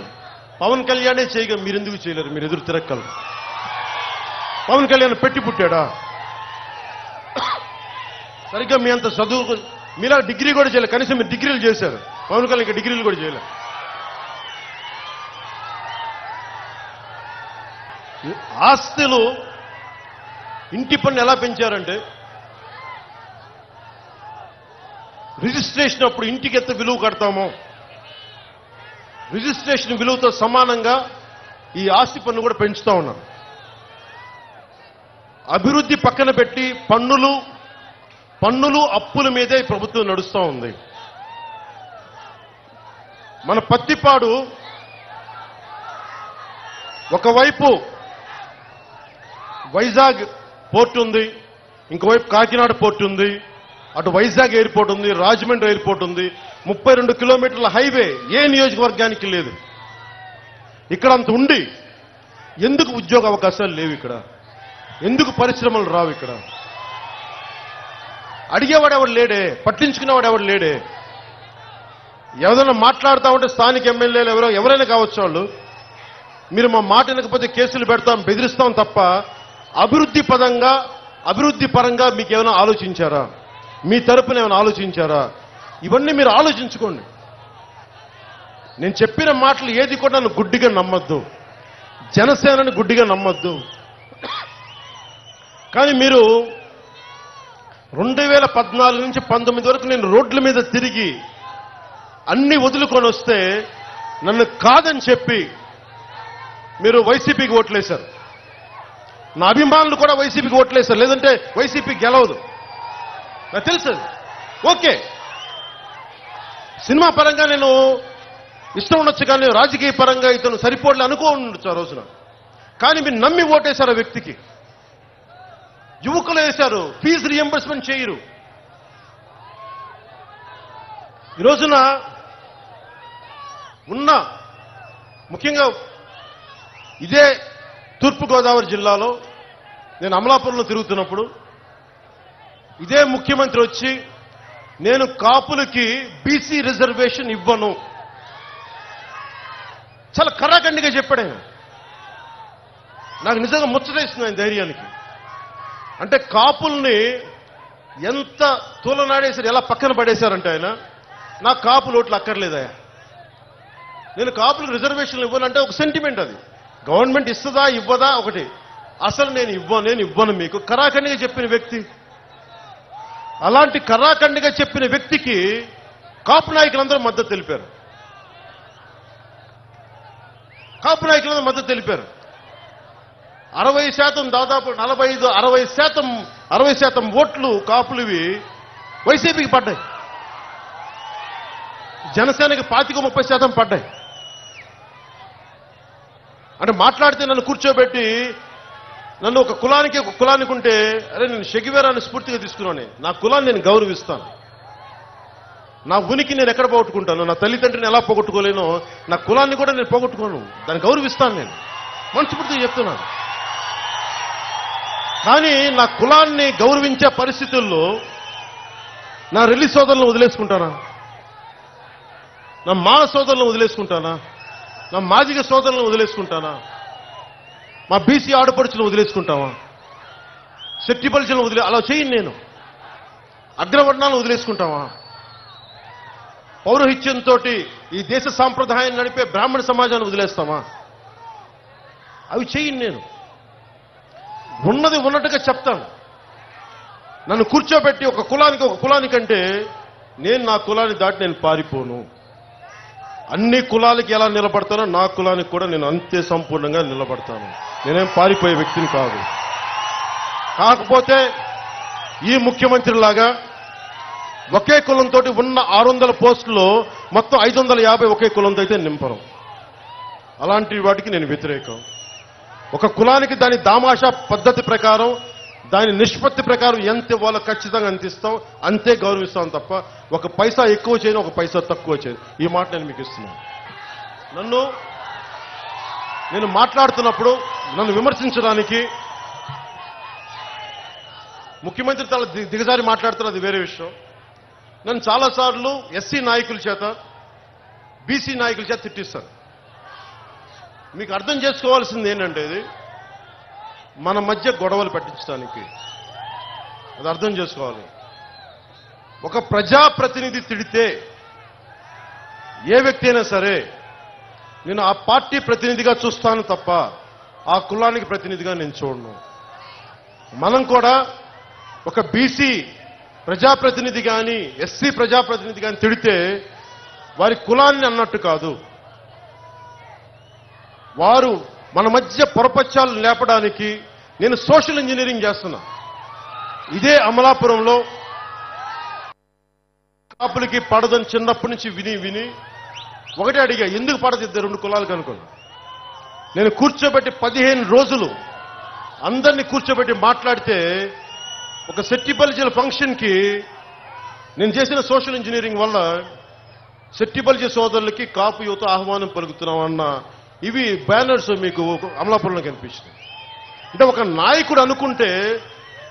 పవన్ కళ్యాణే చేయగలరు, మీరు ఎందుకు చేయలేరు? మీరు ఎదురు తిరగలరు. పవన్ కళ్యాణ్ పెట్టి పుట్టాడా? సరిగ్గా మీ అంత చదువు, మీలా డిగ్రీ కూడా చేయలేదు. కనీసం మీరు డిగ్రీలు చేశారు, పవన్ కళ్యాణ్ ఇంకా డిగ్రీలు కూడా చేయలేదు. ఆస్తులు, ఇంటి పన్ను ఎలా పెంచారంటే రిజిస్ట్రేషన్ అప్పుడు ఇంటికి ఎంత విలువ కడతామో రిజిస్ట్రేషన్ విలువతో సమానంగా ఈ ఆస్తి పన్ను కూడా పెంచుతా ఉన్నారు. అభివృద్ధి పక్కన పెట్టి పన్నులు పన్నులు అప్పుల మీదే ప్రభుత్వం నడుస్తూ ఉంది. మన పత్తిపాడు ఒకవైపు వైజాగ్ పోర్ట్ ఉంది, ఇంకోవైపు కాకినాడ పోర్ట్ ఉంది, అటు వైజాగ్ ఎయిర్పోర్ట్ ఉంది, రాజమండ్రి ఎయిర్పోర్ట్ ఉంది. ముప్పై రెండు కిలోమీటర్ల హైవే ఏ నియోజకవర్గానికి లేదు. ఇక్కడ అంత ఉండి ఎందుకు ఉద్యోగ అవకాశాలు లేవు? ఇక్కడ ఎందుకు పరిశ్రమలు రావు? ఇక్కడ అడిగేవాడు ఎవడు లేడే, పట్టించుకునేవాడు ఎవడు లేడే. ఎవరైనా మాట్లాడుతూ ఉంటే స్థానిక ఎమ్మెల్యేలు ఎవరో ఎవరైనా కావచ్చు, వాళ్ళు మీరు మా మాట వినకపోతే కేసులు పెడతాం, బెదిరిస్తాం తప్ప అభివృద్ధి పదంగా అభివృద్ధి పరంగా మీకు ఏమైనా ఆలోచించారా? మీ తరపున ఏమైనా ఆలోచించారా? ఇవన్నీ మీరు ఆలోచించుకోండి. నేను చెప్పిన మాటలు ఏది కూడా నన్ను గుడ్డిగా నమ్మొద్దు, జనసేనని గుడ్డిగా నమ్మొద్దు. కానీ మీరు రెండు వేల పద్నాలుగు నుంచి పంతొమ్మిది వరకు నేను రోడ్ల మీద తిరిగి అన్ని వదులుకొని వస్తే నన్ను కాదని చెప్పి మీరు వైసీపీకి ఓట్లేశారు. నా అభిమానులు కూడా వైసీపీకి ఓట్లేశారు, లేదంటే వైసీపీ గెలవదు నాకు తెలుసు. ఓకే, సినిమా పరంగా నేను ఇష్టం ఉండొచ్చు, కానీ రాజకీయ పరంగా ఇతను సరిపోట్లే అనుకో ఉండొచ్చు ఆ రోజున. కానీ మీరు నమ్మి ఓటేశారు ఆ వ్యక్తికి. యువకులు వేశారు, ఫీజు రీఎంబర్స్మెంట్ చేయరు. ఈ రోజున ఉన్న ముఖ్యంగా ఇదే తూర్పుగోదావరి జిల్లాలో నేను అమలాపురంలో తిరుగుతున్నప్పుడు ఇదే ముఖ్యమంత్రి వచ్చి నేను కాపులకి బీసీ రిజర్వేషన్ ఇవ్వను చాలా కరాఖండిగా చెప్పాడు. నాకు నిజంగా ముచ్చటేస్తుంది ఆయన ధైర్యానికి. అంటే కాపుల్ని ఎంత తూలనాడేశారు, ఎలా పక్కన పడేశారంటే ఆయన. నాకు కాపులు ఓట్లు అక్కర్లేదయా, నేను కాపులకు రిజర్వేషన్లు ఇవ్వనంటే ఒక సెంటిమెంట్. అది గవర్నమెంట్ ఇస్తుందా ఇవ్వదా ఒకటి, అసలు నేను ఇవ్వను నేను ఇవ్వను మీకు కరాఖండిగా చెప్పిన వ్యక్తి. అలాంటి కరాఖండిగా చెప్పిన వ్యక్తికి కాపు నాయకులందరూ మద్దతు తెలిపారు, కాపు నాయకులందరూ మద్దతు తెలిపారు. అరవై శాతం దాదాపు నలభై ఐదు అరవై శాతం అరవై శాతం ఓట్లు కాపులువి వైసీపీకి పడ్డాయి. జనసేనకి పాతిక ముప్పై శాతం పడ్డాయి. అంటే మాట్లాడితే నన్ను కూర్చోబెట్టి నన్ను ఒక కులానికి ఒక కులానికి ఉంటే అరే నేను షెగివేరాన్ని స్ఫూర్తిగా తీసుకున్నాను. నా కులాన్ని నేను గౌరవిస్తాను. నా ఉనికి నేను ఎక్కడ పోగొట్టుకుంటాను? నా తల్లిదండ్రిని ఎలా పోగొట్టుకోలేను, నా కులాన్ని కూడా నేను పోగొట్టుకోను. దాన్ని గౌరవిస్తాను, నేను మనస్ఫూర్తిగా చెప్తున్నాను. కానీ నా కులాన్ని గౌరవించే పరిస్థితుల్లో నా రెల్లి సోదరులను వదిలేసుకుంటానా? నా మాల సోదరులను వదిలేసుకుంటానా? నా మాదిగ సోదరులను వదిలేసుకుంటానా? మా బీసీ ఆడపడుచులు వదిలేసుకుంటావా? శక్తి పలుచులను వదిలే అలా చేయను. నేను అగ్రవర్ణాలను వదిలేసుకుంటావా? పౌరోహిత్యంతో ఈ దేశ సాంప్రదాయాన్ని నడిపే బ్రాహ్మణ సమాజాన్ని వదిలేస్తావా? అవి చేయను. నేను ఉన్నది ఉన్నట్టుగా చెప్తాను. నన్ను కూర్చోబెట్టి ఒక కులానికి ఒక కులానికంటే నేను నా కులాన్ని దాటి నేను పారిపోను. అన్ని కులాలకి ఎలా నిలబడతానో నా కులానికి కూడా నేను అంతే సంపూర్ణంగా నిలబడతాను. నేనేం పారిపోయే వ్యక్తిని కాదు. కాకపోతే ఈ ముఖ్యమంత్రిలాగా ఒకే కులంతో ఉన్న ఆరు వందల పోస్టులో మొత్తం ఐదు వందల యాభై ఒకే కులంతో అయితే నింపరు. అలాంటి వాటికి నేను వ్యతిరేకం. ఒక కులానికి దాని దామాషా పద్ధతి ప్రకారం, దాని నిష్పత్తి ప్రకారం ఎంత ఇవ్వాలో ఖచ్చితంగా అందిస్తాం, అంతే గౌరవిస్తాం తప్ప ఒక పైసా ఎక్కువ చేయను, ఒక పైసా తక్కువ చేయను. ఈ మాట నేను మీకు ఇస్తున్నాను. నన్ను నేను మాట్లాడుతున్నప్పుడు నన్ను విమర్శించడానికి ముఖ్యమంత్రి తల దిగజారి మాట్లాడుతున్న అది వేరే విషయం. నన్ను చాలాసార్లు ఎస్సీ నాయకుల చేత, బీసీ నాయకుల చేత తిట్టిస్తాను. మీకు అర్థం చేసుకోవాల్సింది ఏంటంటే ఇది మన మధ్య గొడవలు పెట్టించడానికి. అది అర్థం చేసుకోవాలి. ఒక ప్రజాప్రతినిధి తిడితే ఏ వ్యక్తి అయినా సరే నేను ఆ పార్టీ ప్రతినిధిగా చూస్తాను తప్ప ఆ కులానికి ప్రతినిధిగా నేను చూడను. మనం కూడా ఒక బీసీ ప్రజాప్రతినిధి కానీ ఎస్సీ ప్రజాప్రతినిధి కానీ తిడితే వారి కులాన్ని అన్నట్టు కాదు, వారు మన మధ్య పొరపచ్చాలు లేపడానికి నేను సోషల్ ఇంజనీరింగ్ చేస్తున్నా. ఇదే అమలాపురంలో కాపులకి పడదని చిన్నప్పటి నుంచి విని విని ఒకటే అడిగా, ఎందుకు పడదు ఇద్దరు రెండు కులాలు కనుకొని. నేను కూర్చోబెట్టి పదిహేను రోజులు అందరినీ కూర్చోబెట్టి మాట్లాడితే ఒక సెట్టిపల్లిజల ఫంక్షన్కి నేను చేసిన సోషల్ ఇంజనీరింగ్ వల్ల సెట్టిపల్లిజ సోదరులకి కాపు యువత ఆహ్వానం పలుకుతున్నాం అన్న ఇవి బ్యానర్స్ మీకు అమలాపురంలో కనిపిస్తుంది. అంటే ఒక నాయకుడు అనుకుంటే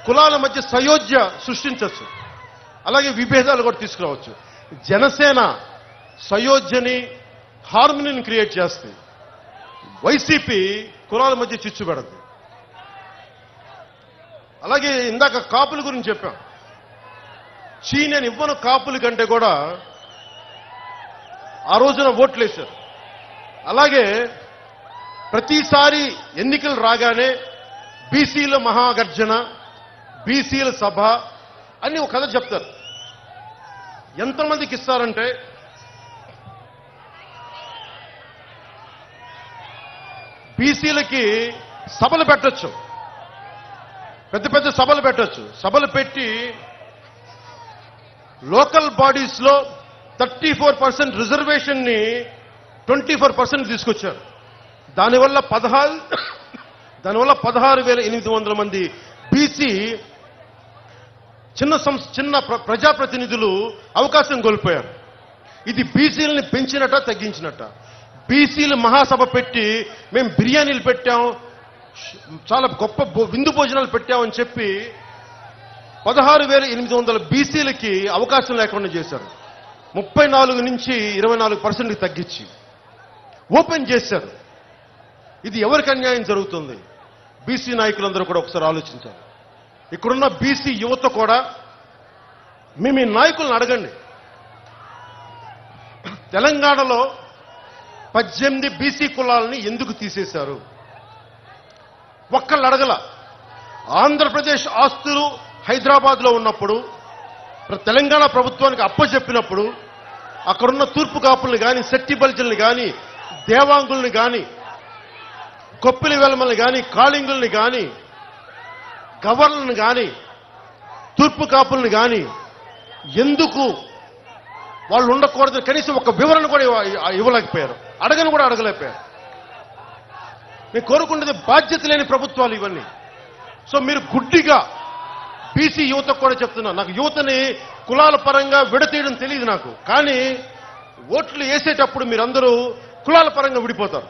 కులాల మధ్య సయోధ్య సృష్టించవచ్చు, అలాగే విభేదాలు కూడా తీసుకురావచ్చు. జనసేన సయోధ్యని, హార్మనీని క్రియేట్ చేస్తుంది. వైసీపీ కులాల మధ్య చిచ్చు పెడద్ది. అలాగే ఇందాక కాపుల గురించి చెప్పాం. చీ నేను ఇవ్వను కాపుల కంటే కూడా ఆ రోజున ఓట్లు వేశారు. అలాగే ప్రతిసారి ఎన్నికలు రాగానే బీసీల మహాగర్జన, బీసీల సభ అని ఒక కథ చెప్తారు. ఎంతమందికి ఇస్తారంటే బీసీలకి సభలు పెట్టచ్చు, పెద్ద పెద్ద సభలు పెట్టచ్చు. సభలు పెట్టి లోకల్ బాడీస్లో థర్టీ ఫోర్ పర్సెంట్ రిజర్వేషన్ని ట్వంటీ ఫోర్ పర్సెంట్ తీసుకొచ్చారు. దానివల్ల పదహారు దానివల్ల పదహారు వేల ఎనిమిది వందల మంది బీసీ చిన్న సంస్థ చిన్న ప్రజాప్రతినిధులు అవకాశం కోల్పోయారు. ఇది బీసీలని పెంచినట్ట తగ్గించినట్ట? బీసీలు మహాసభ పెట్టి మేము బిర్యానీలు పెట్టాం, చాలా గొప్ప విందు భోజనాలు పెట్టామని చెప్పి పదహారు వేల ఎనిమిది వందల బీసీలకి అవకాశం లేకుండా చేశారు. ముప్పై నాలుగు నుంచి ఇరవై నాలుగు పర్సెంట్కి తగ్గించి ఓపెన్ చేశారు. ఇది ఎవరికి అన్యాయం జరుగుతుంది? బీసీ నాయకులందరూ కూడా ఒకసారి ఆలోచించాలి. ఇక్కడున్న బీసీ యువత కూడా మీ మీ నాయకులను అడగండి. తెలంగాణలో పద్దెనిమిది బీసీ కులాలని ఎందుకు తీసేశారు? ఒక్కళ్ళు అడగల. ఆంధ్రప్రదేశ్ ఆస్తులు హైదరాబాద్లో ఉన్నప్పుడు తెలంగాణ ప్రభుత్వానికి అప్పచెప్పినప్పుడు అక్కడున్న తూర్పు కాపుల్ని కానీ, శెట్టి బల్జల్ని కానీ, దేవాంగుల్ని కానీ, కొప్పిలి వెలమల్ని కానీ, కాళింగుల్ని కానీ, గవర్నర్ని కానీ, తూర్పు కాపుల్ని కానీ ఎందుకు వాళ్ళు ఉండకూడదు కనీసం ఒక వివరణ కూడా ఇవ్వలేకపోయారు. అడగను కూడా అడగలేకపోయారు. నేను కోరుకుంటుంది బాధ్యత లేని ప్రభుత్వాలు ఇవన్నీ. సో మీరు గుడ్డిగా బీసీ యువతకు కూడా చెప్తున్నా, నాకు యువతని కులాల పరంగా విడతీయడం తెలియదు నాకు, కానీ ఓట్లు వేసేటప్పుడు మీరందరూ కులాల పరంగా విడిపోతారు.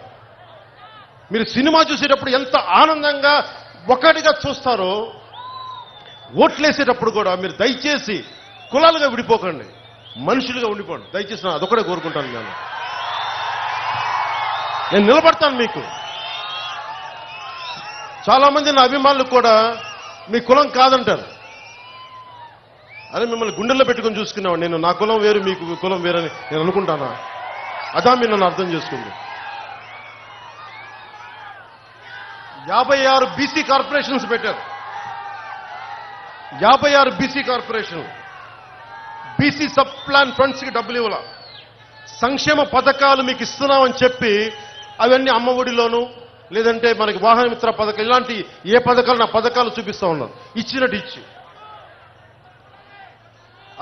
మీరు సినిమా చూసేటప్పుడు ఎంత ఆనందంగా ఒకటిగా చూస్తారో ఓట్లు వేసేటప్పుడు కూడా మీరు దయచేసి కులాలుగా విడిపోకండి, మనుషులుగా ఉండిపోండి. దయచేసి నా అదొకటే కోరుకుంటాను. నేను నేను నిలబడతాను మీకు. చాలామంది నా అభిమానులు కూడా మీ కులం కాదంటారు. అదే మిమ్మల్ని గుండెల్లో పెట్టుకుని చూసుకున్నావు, నేను నా కులం వేరు మీకు కులం వేరని నేను అనుకుంటానా? అదా మీరు నన్ను అర్థం చేసుకుంది. యాభై ఆరు బీసీ కార్పొరేషన్స్ పెట్టారు. యాభై ఆరు BC corporation BC sub plan ఫండ్స్కి డబ్బులు ఇవ్వాల. సంక్షేమ పథకాలు మీకు ఇస్తున్నామని చెప్పి అవన్నీ అమ్మఒడిలోనూ లేదంటే మనకి వాహనమిత్ర పథకం ఇలాంటి ఏ పథకాలు నా పథకాలు చూపిస్తూ ఉన్నాను, ఇచ్చినట్టు ఇచ్చి.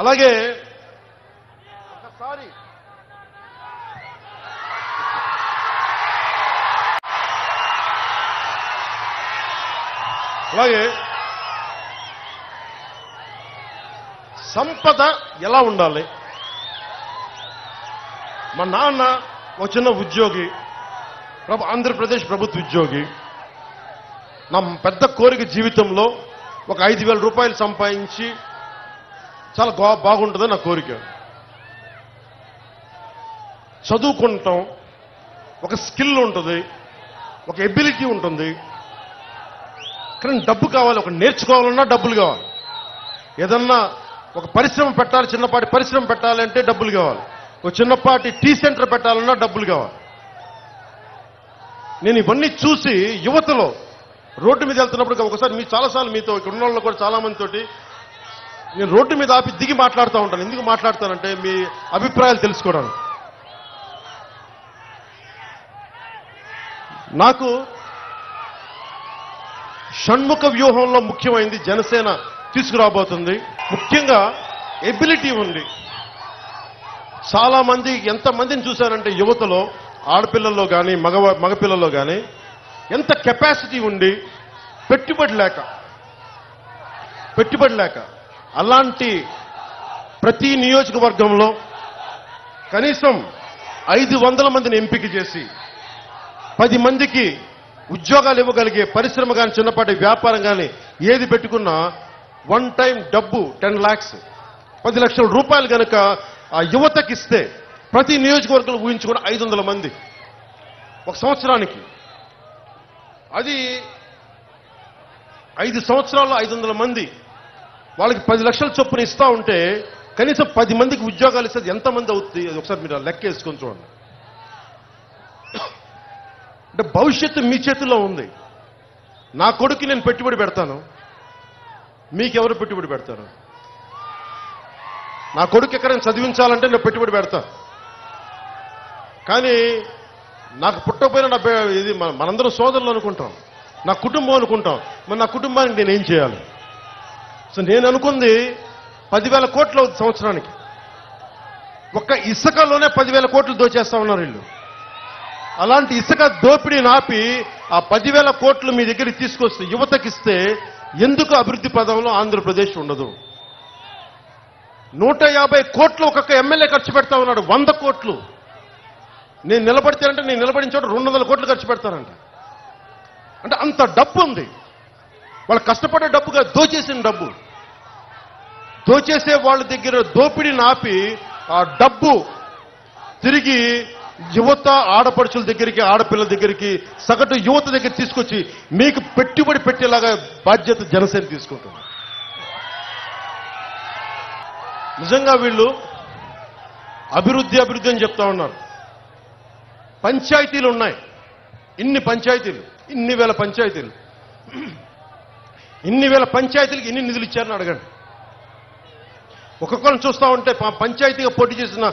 అలాగే ఒకసారి అలాగే సంపద ఎలా ఉండాలి. మా నాన్న ఒక చిన్న ఉద్యోగి, ప్రభు ఆంధ్రప్రదేశ్ ప్రభుత్వ ఉద్యోగి. నా పెద్ద కోరిక జీవితంలో ఒక ఐదు వేల రూపాయలు సంపాదించి చాలా గో బాగుంటుందని నా కోరిక. చదువుకుంటాం, ఒక స్కిల్ ఉంటుంది, ఒక ఎబిలిటీ ఉంటుంది, కానీ డబ్బు కావాలి. ఒక నేర్చుకోవాలన్నా డబ్బులు కావాలి. ఏదన్నా ఒక పరిశ్రమ పెట్టాలి, చిన్నపాటి పరిశ్రమ పెట్టాలంటే డబ్బులు కావాలి. ఒక చిన్నపాటి టీ సెంటర్ పెట్టాలన్నా డబ్బులు కావాలి. నేను ఇవన్నీ చూసి యువతలో రోడ్డు మీద వెళ్తున్నప్పుడు ఒకసారి మీ చాలాసార్లు మీతో ఇక్కడ ఉన్న వాళ్ళు కూడా చాలామందితోటి నేను రోడ్డు మీద ఆపి దిగి మాట్లాడుతూ ఉంటాను. ఎందుకు మాట్లాడతానంటే మీ అభిప్రాయాలు తెలుసుకోవడానికి. నాకు షణ్ముఖ వ్యూహంలో ముఖ్యమైంది జనసేన తీసుకురాబోతుంది. ముఖ్యంగా ఎబిలిటీ ఉంది. చాలామంది ఎంతమందిని చూశారంటే యువతలో ఆడపిల్లల్లో కానీ మగ మగపిల్లల్లో కానీ ఎంత కెపాసిటీ ఉండి పెట్టుబడి లేక పెట్టుబడి లేక అలాంటి ప్రతి నియోజకవర్గంలో కనీసం ఐదు వందల మందిని ఎంపిక చేసి పది మందికి ఉద్యోగాలు ఇవ్వగలిగే పరిశ్రమ కానీ చిన్నపాటి వ్యాపారం కానీ ఏది పెట్టుకున్నా వన్ టైం డబ్బు టెన్ ల్యాక్స్ పది లక్షల రూపాయలు కనుక ఆ యువతకి ఇస్తే ప్రతి నియోజకవర్గంలో ఊహించుకున్న ఐదు వందల మంది ఒక సంవత్సరానికి, అది ఐదు సంవత్సరాల్లో ఐదు వందల మంది వాళ్ళకి పది లక్షల చొప్పున ఇస్తా ఉంటే కనీసం పది మందికి ఉద్యోగాలు ఇస్తే ఎంతమంది అవుతుంది అది ఒకసారి మీరు లెక్క వేసుకొని చూడండి. అంటే భవిష్యత్తు మీ చేతుల్లో ఉంది. నా కొడుకు నేను పెట్టుబడి పెడతాను, మీకెవరు పెట్టుబడి పెడతారు? నా కొడుకు ఎక్కడైనా చదివించాలంటే నేను పెట్టుబడి పెడతాను, కానీ నాకు పుట్టకపోయినా నా ఇది మనందరం సోదరులు అనుకుంటాం, నా కుటుంబం అనుకుంటాం. మరి నా కుటుంబానికి నేనేం చేయాలి? సో నేను అనుకుంది పదివేల కోట్లు అవుతుంది సంవత్సరానికి. ఒక్క ఇసుకలోనే పదివేల కోట్లు దోచేస్తా ఉన్నారు వీళ్ళు. అలాంటి ఇసుక దోపిడీని ఆపి ఆ పదివేల కోట్లు మీ దగ్గరికి తీసుకొస్తే యువతకిస్తే ఎందుకు అభివృద్ధి పదంలో ఆంధ్రప్రదేశ్ ఉండదు? నూట యాభై కోట్లు ఒక్కొక్క ఎమ్మెల్యే ఖర్చు పెడతా ఉన్నాడు, వంద కోట్లు. నేను నిలబడితేనంటే నేను నిలబడిన చోట రెండు వందల కోట్లు ఖర్చు పెడతానంట. అంటే అంత డబ్బు ఉంది. వాళ్ళు కష్టపడే డబ్బుగా దోచేసిన డబ్బు. దోచేసే వాళ్ళ దగ్గర దోపిడీని ఆపి ఆ డబ్బు తిరిగి యువత ఆడపడుచుల దగ్గరికి, ఆడపిల్లల దగ్గరికి, సగటు యువత దగ్గర తీసుకొచ్చి మీకు పెట్టుబడి పెట్టేలాగా బాధ్యత జనసేన తీసుకుంటుంది. నిజంగా వీళ్ళు అభివృద్ధి అభివృద్ధి అని చెప్తా ఉన్నారు. పంచాయతీలు ఉన్నాయి, ఇన్ని పంచాయతీలు, ఇన్ని వేల పంచాయతీలు, ఇన్ని వేల పంచాయతీలకు ఎన్ని నిధులు ఇచ్చారని అడగండి. ఒక్కొక్కరిని చూస్తూ ఉంటే పంచాయతీగా పోటీ చేసిన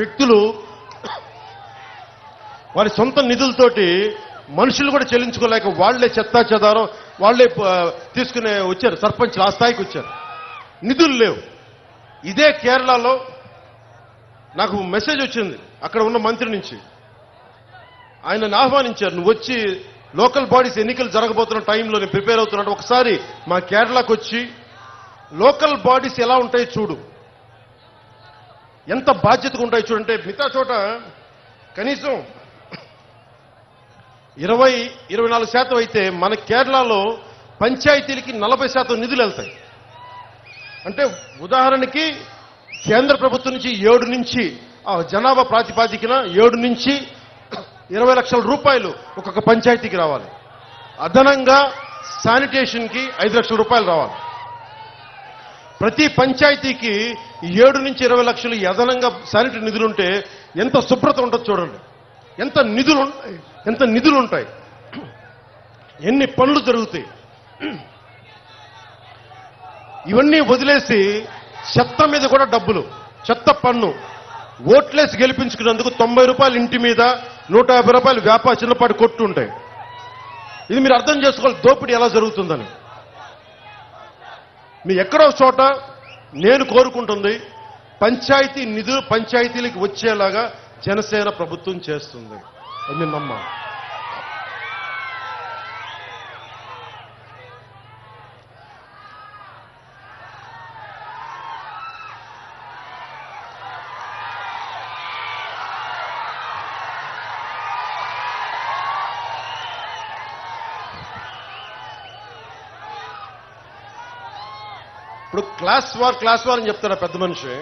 వ్యక్తులు వారి సొంత నిధులతోటి మనుషులు కూడా చెల్లించుకోలేక వాళ్లే చెత్తా చెదారం వాళ్లే తీసుకునే వచ్చారు, సర్పంచ్లు ఆ స్థాయికి వచ్చారు. నిధులు లేవు. ఇదే కేరళలో నాకు మెసేజ్ వచ్చింది అక్కడ ఉన్న మంత్రి నుంచి. ఆయనను ఆహ్వానించారు, నువ్వు వచ్చి లోకల్ బాడీస్ ఎన్నికలు జరగబోతున్న టైంలో నేను ప్రిపేర్ అవుతున్నాను. ఒకసారి మా కేరళకు వచ్చి లోకల్ బాడీస్ ఎలా ఉంటాయో చూడు, ఎంత బాధ్యతగా ఉంటాయో చూడంటే మిగతా చోట కనీసం ఇరవై ఇరవై నాలుగు శాతం అయితే మన కేరళలో పంచాయతీలకి నలభై శాతం నిధులు వెళ్తాయి. అంటే ఉదాహరణకి కేంద్ర ప్రభుత్వం నుంచి ఏడు నుంచి జనాభా ప్రాతిపాదికన ఏడు నుంచి ఇరవై లక్షల రూపాయలు ఒక్కొక్క పంచాయతీకి రావాలి. అదనంగా శానిటేషన్కి ఐదు లక్షల రూపాయలు రావాలి. ప్రతి పంచాయతీకి ఏడు నుంచి ఇరవై లక్షలు అదనంగా శానిటరీ నిధులుంటే ఎంత శుభ్రత ఉంటుందో చూడండి, ఎంత నిధులు ఎంత నిధులు ఉంటాయి, ఎన్ని పనులు జరుగుతాయి. ఇవన్నీ వదిలేసి చెత్త మీద కూడా డబ్బులు, చెత్త పన్ను ఓట్లేసి గెలిపించుకున్నందుకు తొంభై రూపాయలు ఇంటి మీద, నూట యాభై రూపాయలు వ్యాపార చిన్నపాటి కొట్టు ఉంటాయి. ఇది మీరు అర్థం చేసుకోవాలి దోపిడీ ఎలా జరుగుతుందని. మీ ఎక్కడో చోట నేను కోరుకుంటుంది పంచాయతీ నిధులు పంచాయతీలకు వచ్చేలాగా జనసేన ప్రభుత్వం చేస్తుంది అని నమ్మ. ఇప్పుడు క్లాస్ వార్ క్లాస్ వార్ అని చెప్తారా పెద్ద మనిషి?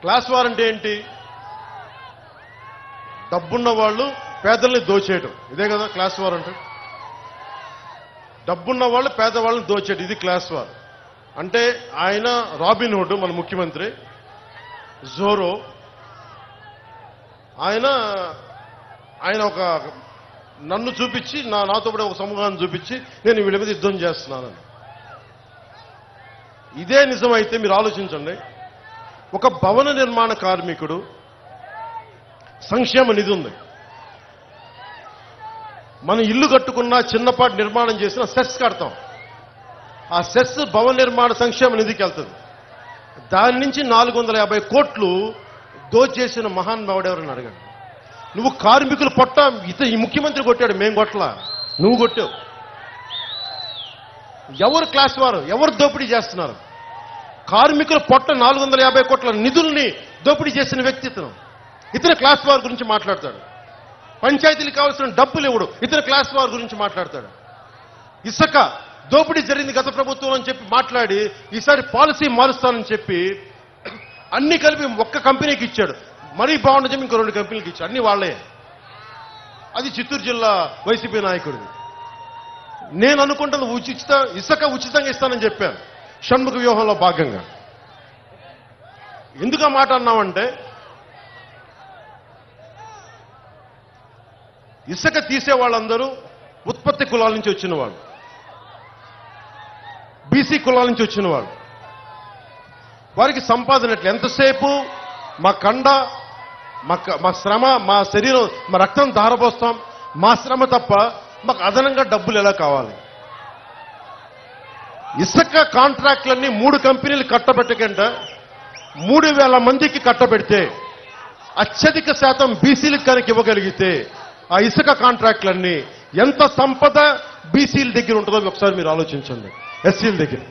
క్లాస్ వార్ అంటే ఏంటి? డబ్బున్న వాళ్ళు పేదల్ని దోచేయడం, ఇదే కదా క్లాస్ వార్ అంటే. డబ్బున్న వాళ్ళు పేదవాళ్ళని దోచేయడం, ఇది క్లాస్ వార్ అంటే. ఆయన రాబిన్హుడ్ మన ముఖ్యమంత్రి, జోరో ఆయన. ఆయన ఒక నన్ను చూపించి నా నాతో పాటు ఒక సమూహాన్ని చూపించి నేను వీళ్ళ మీద యుద్ధం చేస్తున్నానని. ఇదే నిజమైతే మీరు ఆలోచించండి, ఒక భవన నిర్మాణ కార్మికుడు సంక్షేమ నిధి ఉంది, మనం ఇల్లు కట్టుకున్నా చిన్నపాటి నిర్మాణం చేసినా సెస్ కడతాం, ఆ సెస్ భవన నిర్మాణ సంక్షేమ నిధికి వెళ్తుంది. దాని నుంచి నాలుగు వందల యాభై కోట్లు దోచేసిన మహాన్ ఎవరని అడగండి. నువ్వు కార్మికులు పొట్ట ఇత ఈ ముఖ్యమంత్రి కొట్టాడు, మేము కొట్టలా, నువ్వు కొట్టావు. ఎవరు క్లాస్ వారు? ఎవరు దోపిడీ చేస్తున్నారు? కార్మికుల పొట్ట నాలుగు వందల యాభై కోట్ల నిధుల్ని దోపిడీ చేసిన వ్యక్తి ఇతను. ఇతర క్లాస్ వార్ గురించి మాట్లాడతాడు. పంచాయతీలకు కావాల్సిన డబ్బులు ఇవ్వడు, ఇతర క్లాస్ వార్ గురించి మాట్లాడతాడు. ఇసుక దోపిడీ జరిగింది గత ప్రభుత్వం అని చెప్పి మాట్లాడి ఈసారి పాలసీ మారుస్తానని చెప్పి అన్ని కలిపి ఒక్క కంపెనీకి ఇచ్చాడు, మరీ బాగుండదు చెప్పి ఇంకో రెండు కంపెనీలకు ఇచ్చాడు, అన్ని వాళ్లే. అది చిత్తూరు జిల్లా వైసీపీ నాయకుడిది. నేను అనుకుంటాను ఉచిత ఇసుక ఉచితంగా ఇస్తానని చెప్పాను షణ్ముఖ వ్యూహంలో భాగంగా. ఎందుకు ఆ మాట అన్నామంటే ఇసుక తీసే వాళ్ళందరూ ఉత్పత్తి కులాల నుంచి వచ్చిన వాళ్ళు, బీసీ కులాల నుంచి వచ్చిన వాళ్ళు, వారికి సంపాదన ఎట్లా? ఎంతసేపు మా కండ మా మా శ్రమ మా శరీరం మా రక్తం ధారపోస్తాం, మా శ్రమ తప్ప మాకు అదనంగా డబ్బులు ఎలా కావాలి? ఇసుక కాంట్రాక్ట్లన్నీ మూడు కంపెనీలు కట్టబెట్టకుండా మూడు వేల మందికి కట్టబెడితే, అత్యధిక శాతం బీసీలకు కనుక ఇవ్వగలిగితే ఆ ఇసుక కాంట్రాక్ట్లన్నీ ఎంత సంపద బీసీల దగ్గర ఉంటుందో ఒకసారి మీరు ఆలోచించండి, ఎస్సీల దగ్గర.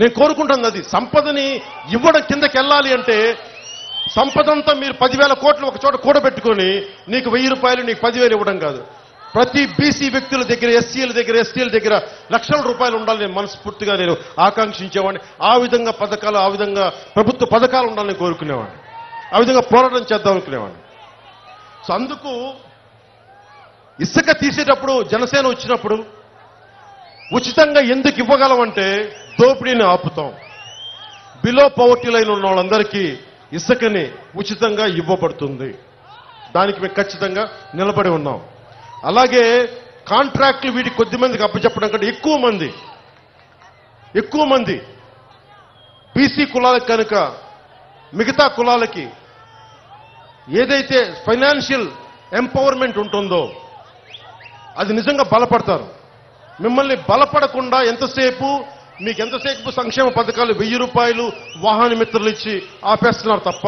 నేను కోరుకుంటాను అది సంపదని ఇవ్వడం కిందకి వెళ్ళాలి అంటే సంపదంతా మీరు పదివేల కోట్లు ఒక చోట కూడబెట్టుకొని నీకు వెయ్యి రూపాయలు నీకు పదివేలు ఇవ్వడం కాదు, ప్రతి బీసీ వ్యక్తుల దగ్గర ఎస్సీల దగ్గర ఎస్టీల దగ్గర లక్షల రూపాయలు ఉండాలని నేను మనస్ఫూర్తిగా నేను ఆకాంక్షించేవాడిని. ఆ విధంగా పథకాలు ఆ విధంగా ప్రభుత్వ పథకాలు ఉండాలని కోరుకునేవాడిని, ఆ విధంగా పోరాటం చేద్దాం అనుకునేవాడిని. సో అందుకు ఇసుక తీసేటప్పుడు జనసేన వచ్చినప్పుడు ఉచితంగా ఎందుకు ఇవ్వగలమంటే దోపిడీని ఆపుతాం. బిలో పవర్టీ లైన్ ఉన్న వాళ్ళందరికీ ఇసుకని ఉచితంగా ఇవ్వబడుతుంది, దానికి మేము ఖచ్చితంగా నిలబడి ఉన్నాం. అలాగే కాంట్రాక్ట్లు వీటికి కొద్ది మందికి అప్పచెప్పడం కంటే ఎక్కువ మంది ఎక్కువ మంది బీసీ కులాలకు కనుక మిగతా కులాలకి ఏదైతే ఫైనాన్షియల్ ఎంపవర్మెంట్ ఉంటుందో అది నిజంగా బలపడతారు. మిమ్మల్ని బలపడకుండా ఎంతసేపు మీకు ఎంతసేపు సంక్షేమ పథకాలు వెయ్యి రూపాయలు వాహన మిత్రులు ఇచ్చి ఆపేస్తున్నారు తప్ప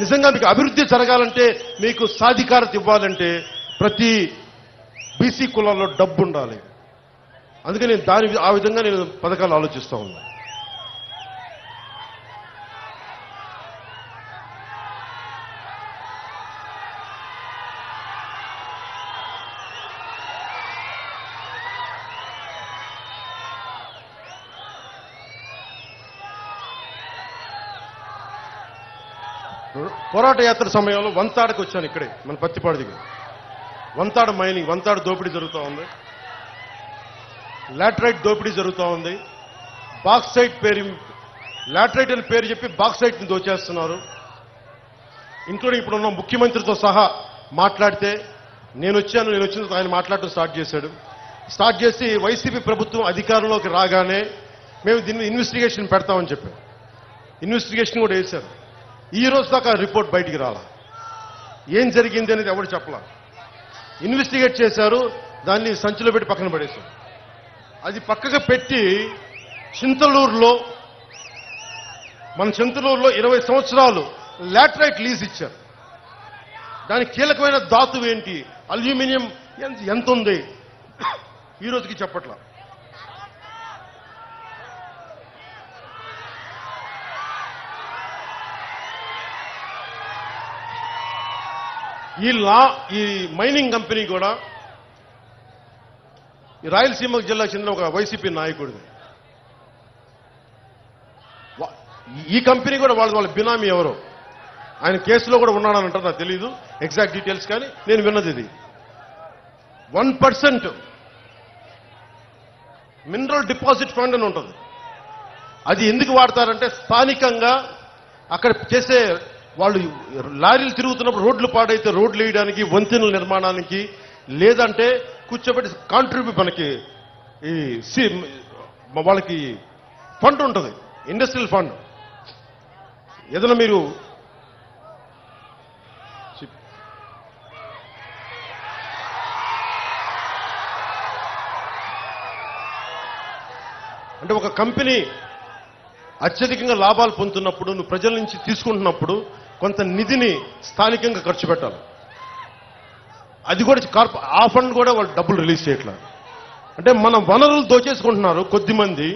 నిజంగా మీకు అభివృద్ధి జరగాలంటే, మీకు సాధికారత ఇవ్వాలంటే ప్రతి బీసీ కులాల్లో డబ్బు ఉండాలి. అందుకని దాని ఆ విధంగా నేను పథకాలు ఆలోచిస్తూ ఉన్నా. పోరాట యాత్ర సమయంలో వంతాడకు వచ్చాను, ఇక్కడే మన పత్తిపాడు దగ్గర. వంతాడు మైనింగ్, వంతాడు దోపిడీ జరుగుతూ ఉంది, లాటరైట్ దోపిడీ జరుగుతూ ఉంది. బాక్సైట్ పేరు, లాటరైట్ అని పేరు చెప్పి బాక్సైట్ని దోచేస్తున్నారు. ఇంక్లూడింగ్ ఇప్పుడున్న ముఖ్యమంత్రితో సహా మాట్లాడితే, నేను వచ్చాను, నేను వచ్చిన ఆయన మాట్లాడటం స్టార్ట్ చేశాడు. స్టార్ట్ చేసి వైసీపీ ప్రభుత్వం అధికారంలోకి రాగానే మేము దీన్ని ఇన్వెస్టిగేషన్ పెడతామని చెప్పాం. ఇన్వెస్టిగేషన్ కూడా వేశారు. ఈ రోజు దాకా రిపోర్ట్ బయటికి రాలా, ఏం జరిగింది అనేది ఎవరు చెప్పలా. ఇన్వెస్టిగేట్ చేశారు, దాన్ని సంచిలో పెట్టి పక్కన పడేశారు. అది పక్కగా పెట్టి చింతలూరులో, మన చింతలూరులో ఇరవై సంవత్సరాలు లాటరైట్ లీజ్ ఇచ్చారు. దానికి కీలకమైన ధాతు ఏంటి, అల్యూమినియం ఎంత ఉంది, ఈ రోజుకి చెప్పట్లా. ఈ లా ఈ మైనింగ్ కంపెనీ కూడా ఈ రాయలసీమ జిల్లాకు చెందిన ఒక వైసీపీ నాయకుడిది. ఈ కంపెనీ కూడా వాళ్ళ వాళ్ళ బినామీ ఎవరో ఆయన కేసులో కూడా ఉన్నాడని అంటారు. నాకు తెలీదు ఎగ్జాక్ట్ డీటెయిల్స్, కానీ నేను విన్నది ఇది. One percent mineral deposit fund అని ఉంటుంది. అది ఎందుకు వాడతారంటే, స్థానికంగా అక్కడ చేసే వాళ్ళు లారీలు తిరుగుతున్నప్పుడు రోడ్లు పాడైతే రోడ్లు వేయడానికి, వంతెనల నిర్మాణానికి, లేదంటే కూర్చోబెట్టి కాంట్రిబ్యూట్ మనకి ఈ సి వాళ్ళకి ఫండ్ ఉంటుంది, ఇండస్ట్రియల్ ఫండ్. ఏదైనా మీరు అంటే ఒక కంపెనీ అత్యధికంగా లాభాలు పొందుతున్నప్పుడు, నువ్వు ప్రజల నుంచి తీసుకుంటున్నప్పుడు కొంత నిధిని స్థానికంగా ఖర్చు పెట్టాలి. అది కూడా కార్ప ఆ ఫండ్ కూడా వాళ్ళు డబ్బులు రిలీజ్ చేయట్లా. అంటే మన వనరులు దోచేసుకుంటున్నారు కొద్దిమంది.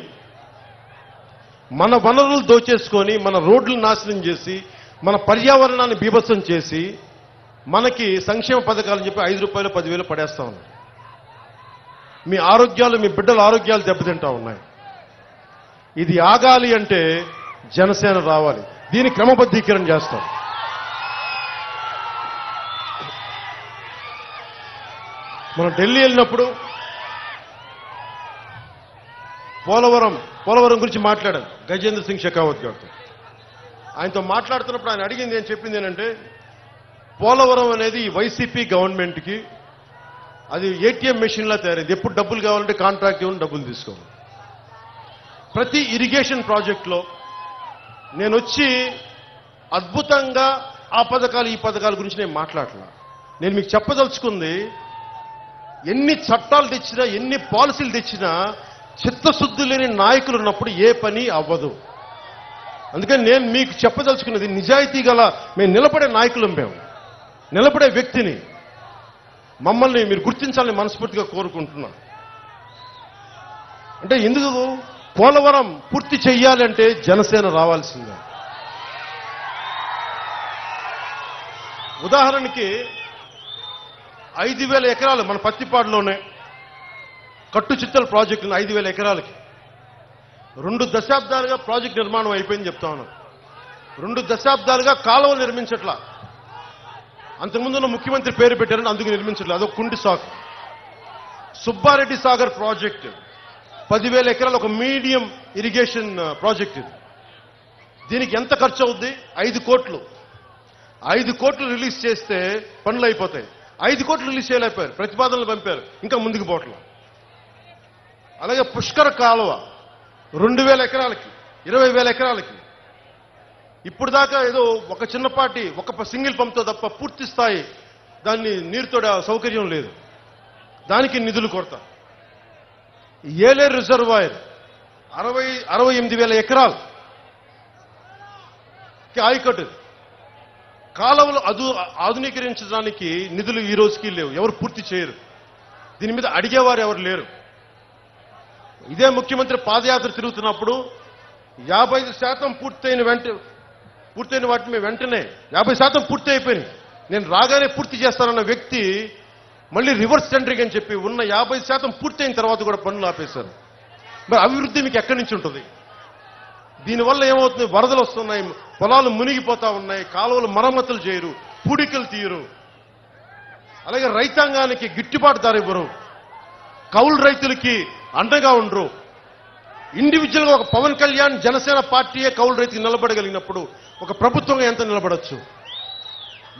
మన వనరులు దోచేసుకొని మన రోడ్లు నాశనం చేసి, మన పర్యావరణాన్ని బీభత్సం చేసి, మనకి సంక్షేమ పథకాలని చెప్పి ఐదు రూపాయలు పదివేలు పడేస్తా ఉన్నారు. మీ ఆరోగ్యాలు, మీ బిడ్డల ఆరోగ్యాలు దెబ్బతింటా ఉన్నాయి. ఇది ఆగాలి అంటే జనసేన రావాలి. దీని క్రమబద్ధీకరణ చేస్తాం. మనం ఢిల్లీ వెళ్ళినప్పుడు పోలవరం పోలవరం గురించి మాట్లాడాను గజేంద్ర సింగ్ షెకావత్ గారితో. ఆయనతో మాట్లాడుతున్నప్పుడు ఆయన అడిగింది, నేను చెప్పింది ఏంటంటే, పోలవరం అనేది వైసీపీ గవర్నమెంట్కి అది ఏటీఎం మెషిన్లా తయారైంది. ఎప్పుడు డబ్బులు కావాలంటే కాంట్రాక్ట్ ఇవ్వని డబ్బులు తీసుకోవాలి. ప్రతి ఇరిగేషన్ ప్రాజెక్టులో నేను వచ్చి అద్భుతంగా ఆ పథకాలు ఈ పథకాల గురించి నేను మాట్లాడలా. నేను మీకు చెప్పదలుచుకుంది, ఎన్ని చట్టాలు తెచ్చినా, ఎన్ని పాలసీలు తెచ్చినా, చిత్తశుద్ధి లేని నాయకులు ఉన్నప్పుడు ఏ పని అవ్వదు. అందుకని నేను మీకు చెప్పదలుచుకున్నది, నిజాయితీ గల మేము నిలబడే నాయకులు, మేము నిలబడే వ్యక్తిని మమ్మల్ని మీరు గుర్తించాలని మనస్ఫూర్తిగా కోరుకుంటున్నా. అంటే ఎందుకు పోలవరం పూర్తి చేయాలంటే జనసేన రావాల్సిందే. ఉదాహరణకి ఐదు వేల ఎకరాలు మన పత్తిపాడులోనే కట్టు చిత్తల ప్రాజెక్టులు, ఐదు వేల ఎకరాలకి రెండు దశాబ్దాలుగా ప్రాజెక్ట్ నిర్మాణం అయిపోయింది చెప్తా ఉన్నాను. రెండు దశాబ్దాలుగా కాలువ నిర్మించట్లా. అంతకుముందున్న ముఖ్యమంత్రి పేరు పెట్టారని అందుకు నిర్మించట్లా. అదొక కుంటి సాగు. సుబ్బారెడ్డి సాగర్ ప్రాజెక్టు పదివేల ఎకరాలు, ఒక మీడియం ఇరిగేషన్ ప్రాజెక్ట్ ఇది. దీనికి ఎంత ఖర్చు అవుద్ది? ఐదు కోట్లు. ఐదు కోట్లు రిలీజ్ చేస్తే పనులు అయిపోతాయి. ఐదు కోట్లు రిలీజ్ చేయలేకపోయారు, ప్రతిపాదనలు పంపారు, ఇంకా ముందుకు పోవట్లేదు. అలాగే పుష్కర కాలువ రెండు వేల ఎకరాలకి, ఇరవై వేల ఎకరాలకి ఇప్పుడు దాకా ఏదో ఒక చిన్నపాటి ఒక సింగిల్ పంప్తో తప్ప పూర్తి స్థాయి దాన్ని నీరుతో సౌకర్యం లేదు. దానికి నిధులు కొరత. ఏలేరు రిజర్వాయర్ అరవై అరవై ఎనిమిది వేల ఎకరాలకి ఆయకట్టు. కాలవలు అదు ఆధునీకరించడానికి నిధులు ఈ రోజుకి లేవు, ఎవరు పూర్తి చేయరు, దీని మీద అడిగేవారు ఎవరు లేరు. ఇదే ముఖ్యమంత్రి పాదయాత్ర తిరుగుతున్నప్పుడు యాభై ఐదు శాతం పూర్తయిన వెంట పూర్తయిన వాటిని వెంటనే యాభై శాతం పూర్తి అయిపోయినాయి, నేను రాగానే పూర్తి చేస్తానన్న వ్యక్తి మళ్ళీ రివర్స్ టెండరింగ్ అని చెప్పి ఉన్న యాభై శాతం పూర్తయిన తర్వాత కూడా పనులు ఆపేశారు. మరి అభివృద్ధి మీకు ఎక్కడి నుంచి ఉంటుంది? దీనివల్ల ఏమవుతుంది? వరదలు వస్తున్నాయి, పొలాలు మునిగిపోతా ఉన్నాయి, కాలువలు మరమ్మతులు చేయరు, పూడికలు తీయరు, అలాగే రైతాంగానికి గిట్టుబాటు ధర ఇవ్వరు, కౌలు రైతులకి అండగా ఉండరు. ఇండివిజువల్గా ఒక పవన్ కళ్యాణ్ జనసేన పార్టీయే కౌలు రైతుకి నిలబడగలిగినప్పుడు ఒక ప్రభుత్వంగా ఎంత నిలబడచ్చు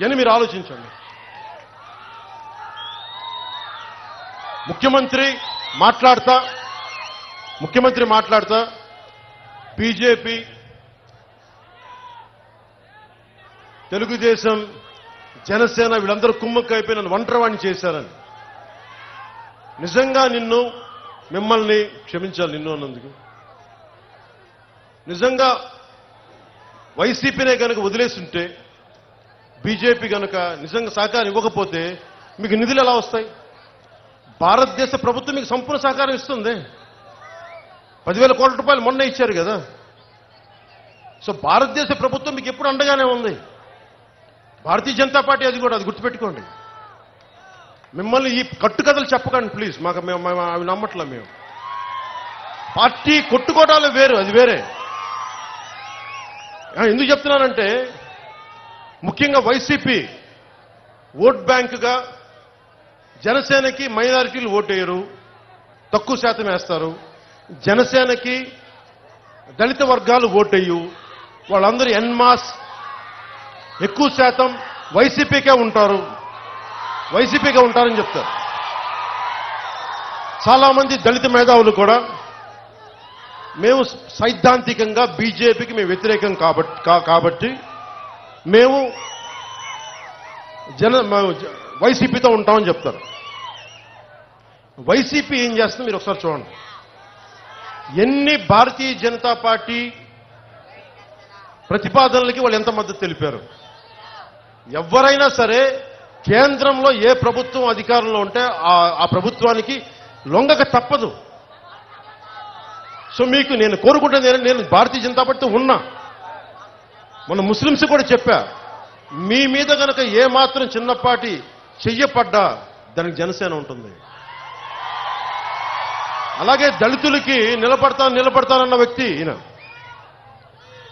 అని మీరు ఆలోచించండి. ముఖ్యమంత్రి మాట్లాడతా ముఖ్యమంత్రి మాట్లాడతా బీజేపీ, తెలుగుదేశం, జనసేన వీళ్ళందరూ కుమ్మక్కైపోయి నన్ను ఒంటరివాణ్ణి చేశారని, నిజంగా నిన్ను మిమ్మల్ని క్షమించాలి నిన్ను అన్నందుకు. నిజంగా వైసీపీనే కనుక వదిలేస్తుంటే, బీజేపీ కనుక నిజంగా సహకారం ఇవ్వకపోతే మీకు నిధులు ఎలా వస్తాయి? భారతదేశ ప్రభుత్వం మీకు సంపూర్ణ సహకారం ఇస్తుంది, పదివేల కోట్ల రూపాయలు మొన్న ఇచ్చారు కదా. సో భారతదేశ ప్రభుత్వం మీకు ఎప్పుడు అండగానే ఉంది, భారతీయ జనతా పార్టీ అది కూడా, అది గుర్తుపెట్టుకోండి. మిమ్మల్ని ఈ కట్టుకథలు చెప్పకండి ప్లీజ్, మాకు అవి నమ్మట్లా. మేము పార్టీ కొట్టుకోటాలు వేరు, అది వేరే. ఎందుకు చెప్తున్నానంటే ముఖ్యంగా వైసీపీ ఓట్ బ్యాంకుగా జనసేనకి మైనారిటీలు ఓటేయరు, తక్కువ శాతం వేస్తారు, జనసేనకి దళిత వర్గాలు ఓటేయు, వాళ్ళందరూ ఎన్మాస్ ఎక్కువ శాతం వైసీపీకే ఉంటారు వైసీపీగా ఉంటారని చెప్తారు. చాలామంది దళిత మేధావులు కూడా మేము సైద్ధాంతికంగా బీజేపీకి మేము వ్యతిరేకం కాబట్టి కాబట్టి మేము జన వైసీపీతో ఉంటామని చెప్తారు. వైసీపీ ఏం చేస్తుంది మీరు ఒకసారి చూడండి. ఎన్ని భారతీయ జనతా పార్టీ ప్రతిపాదనలకి వాళ్ళు ఎంత మద్దతు తెలిపారు? ఎవరైనా సరే కేంద్రంలో ఏ ప్రభుత్వం అధికారంలో ఉంటే ఆ ప్రభుత్వానికి లొంగక తప్పదు. సో మీకు నేను కోరుకుంటుంది, నేను భారతీయ జనతా పార్టీతో ఉన్నా, మన ముస్లిమ్స్ కూడా చెప్పా, మీ మీద కనుక ఏమాత్రం చిన్నపాటి చెయ్యపడ్డా దానికి జనసేన ఉంటుంది. అలాగే దళితులకి నిలబడతాను నిలబడతానన్న వ్యక్తి ఈయన.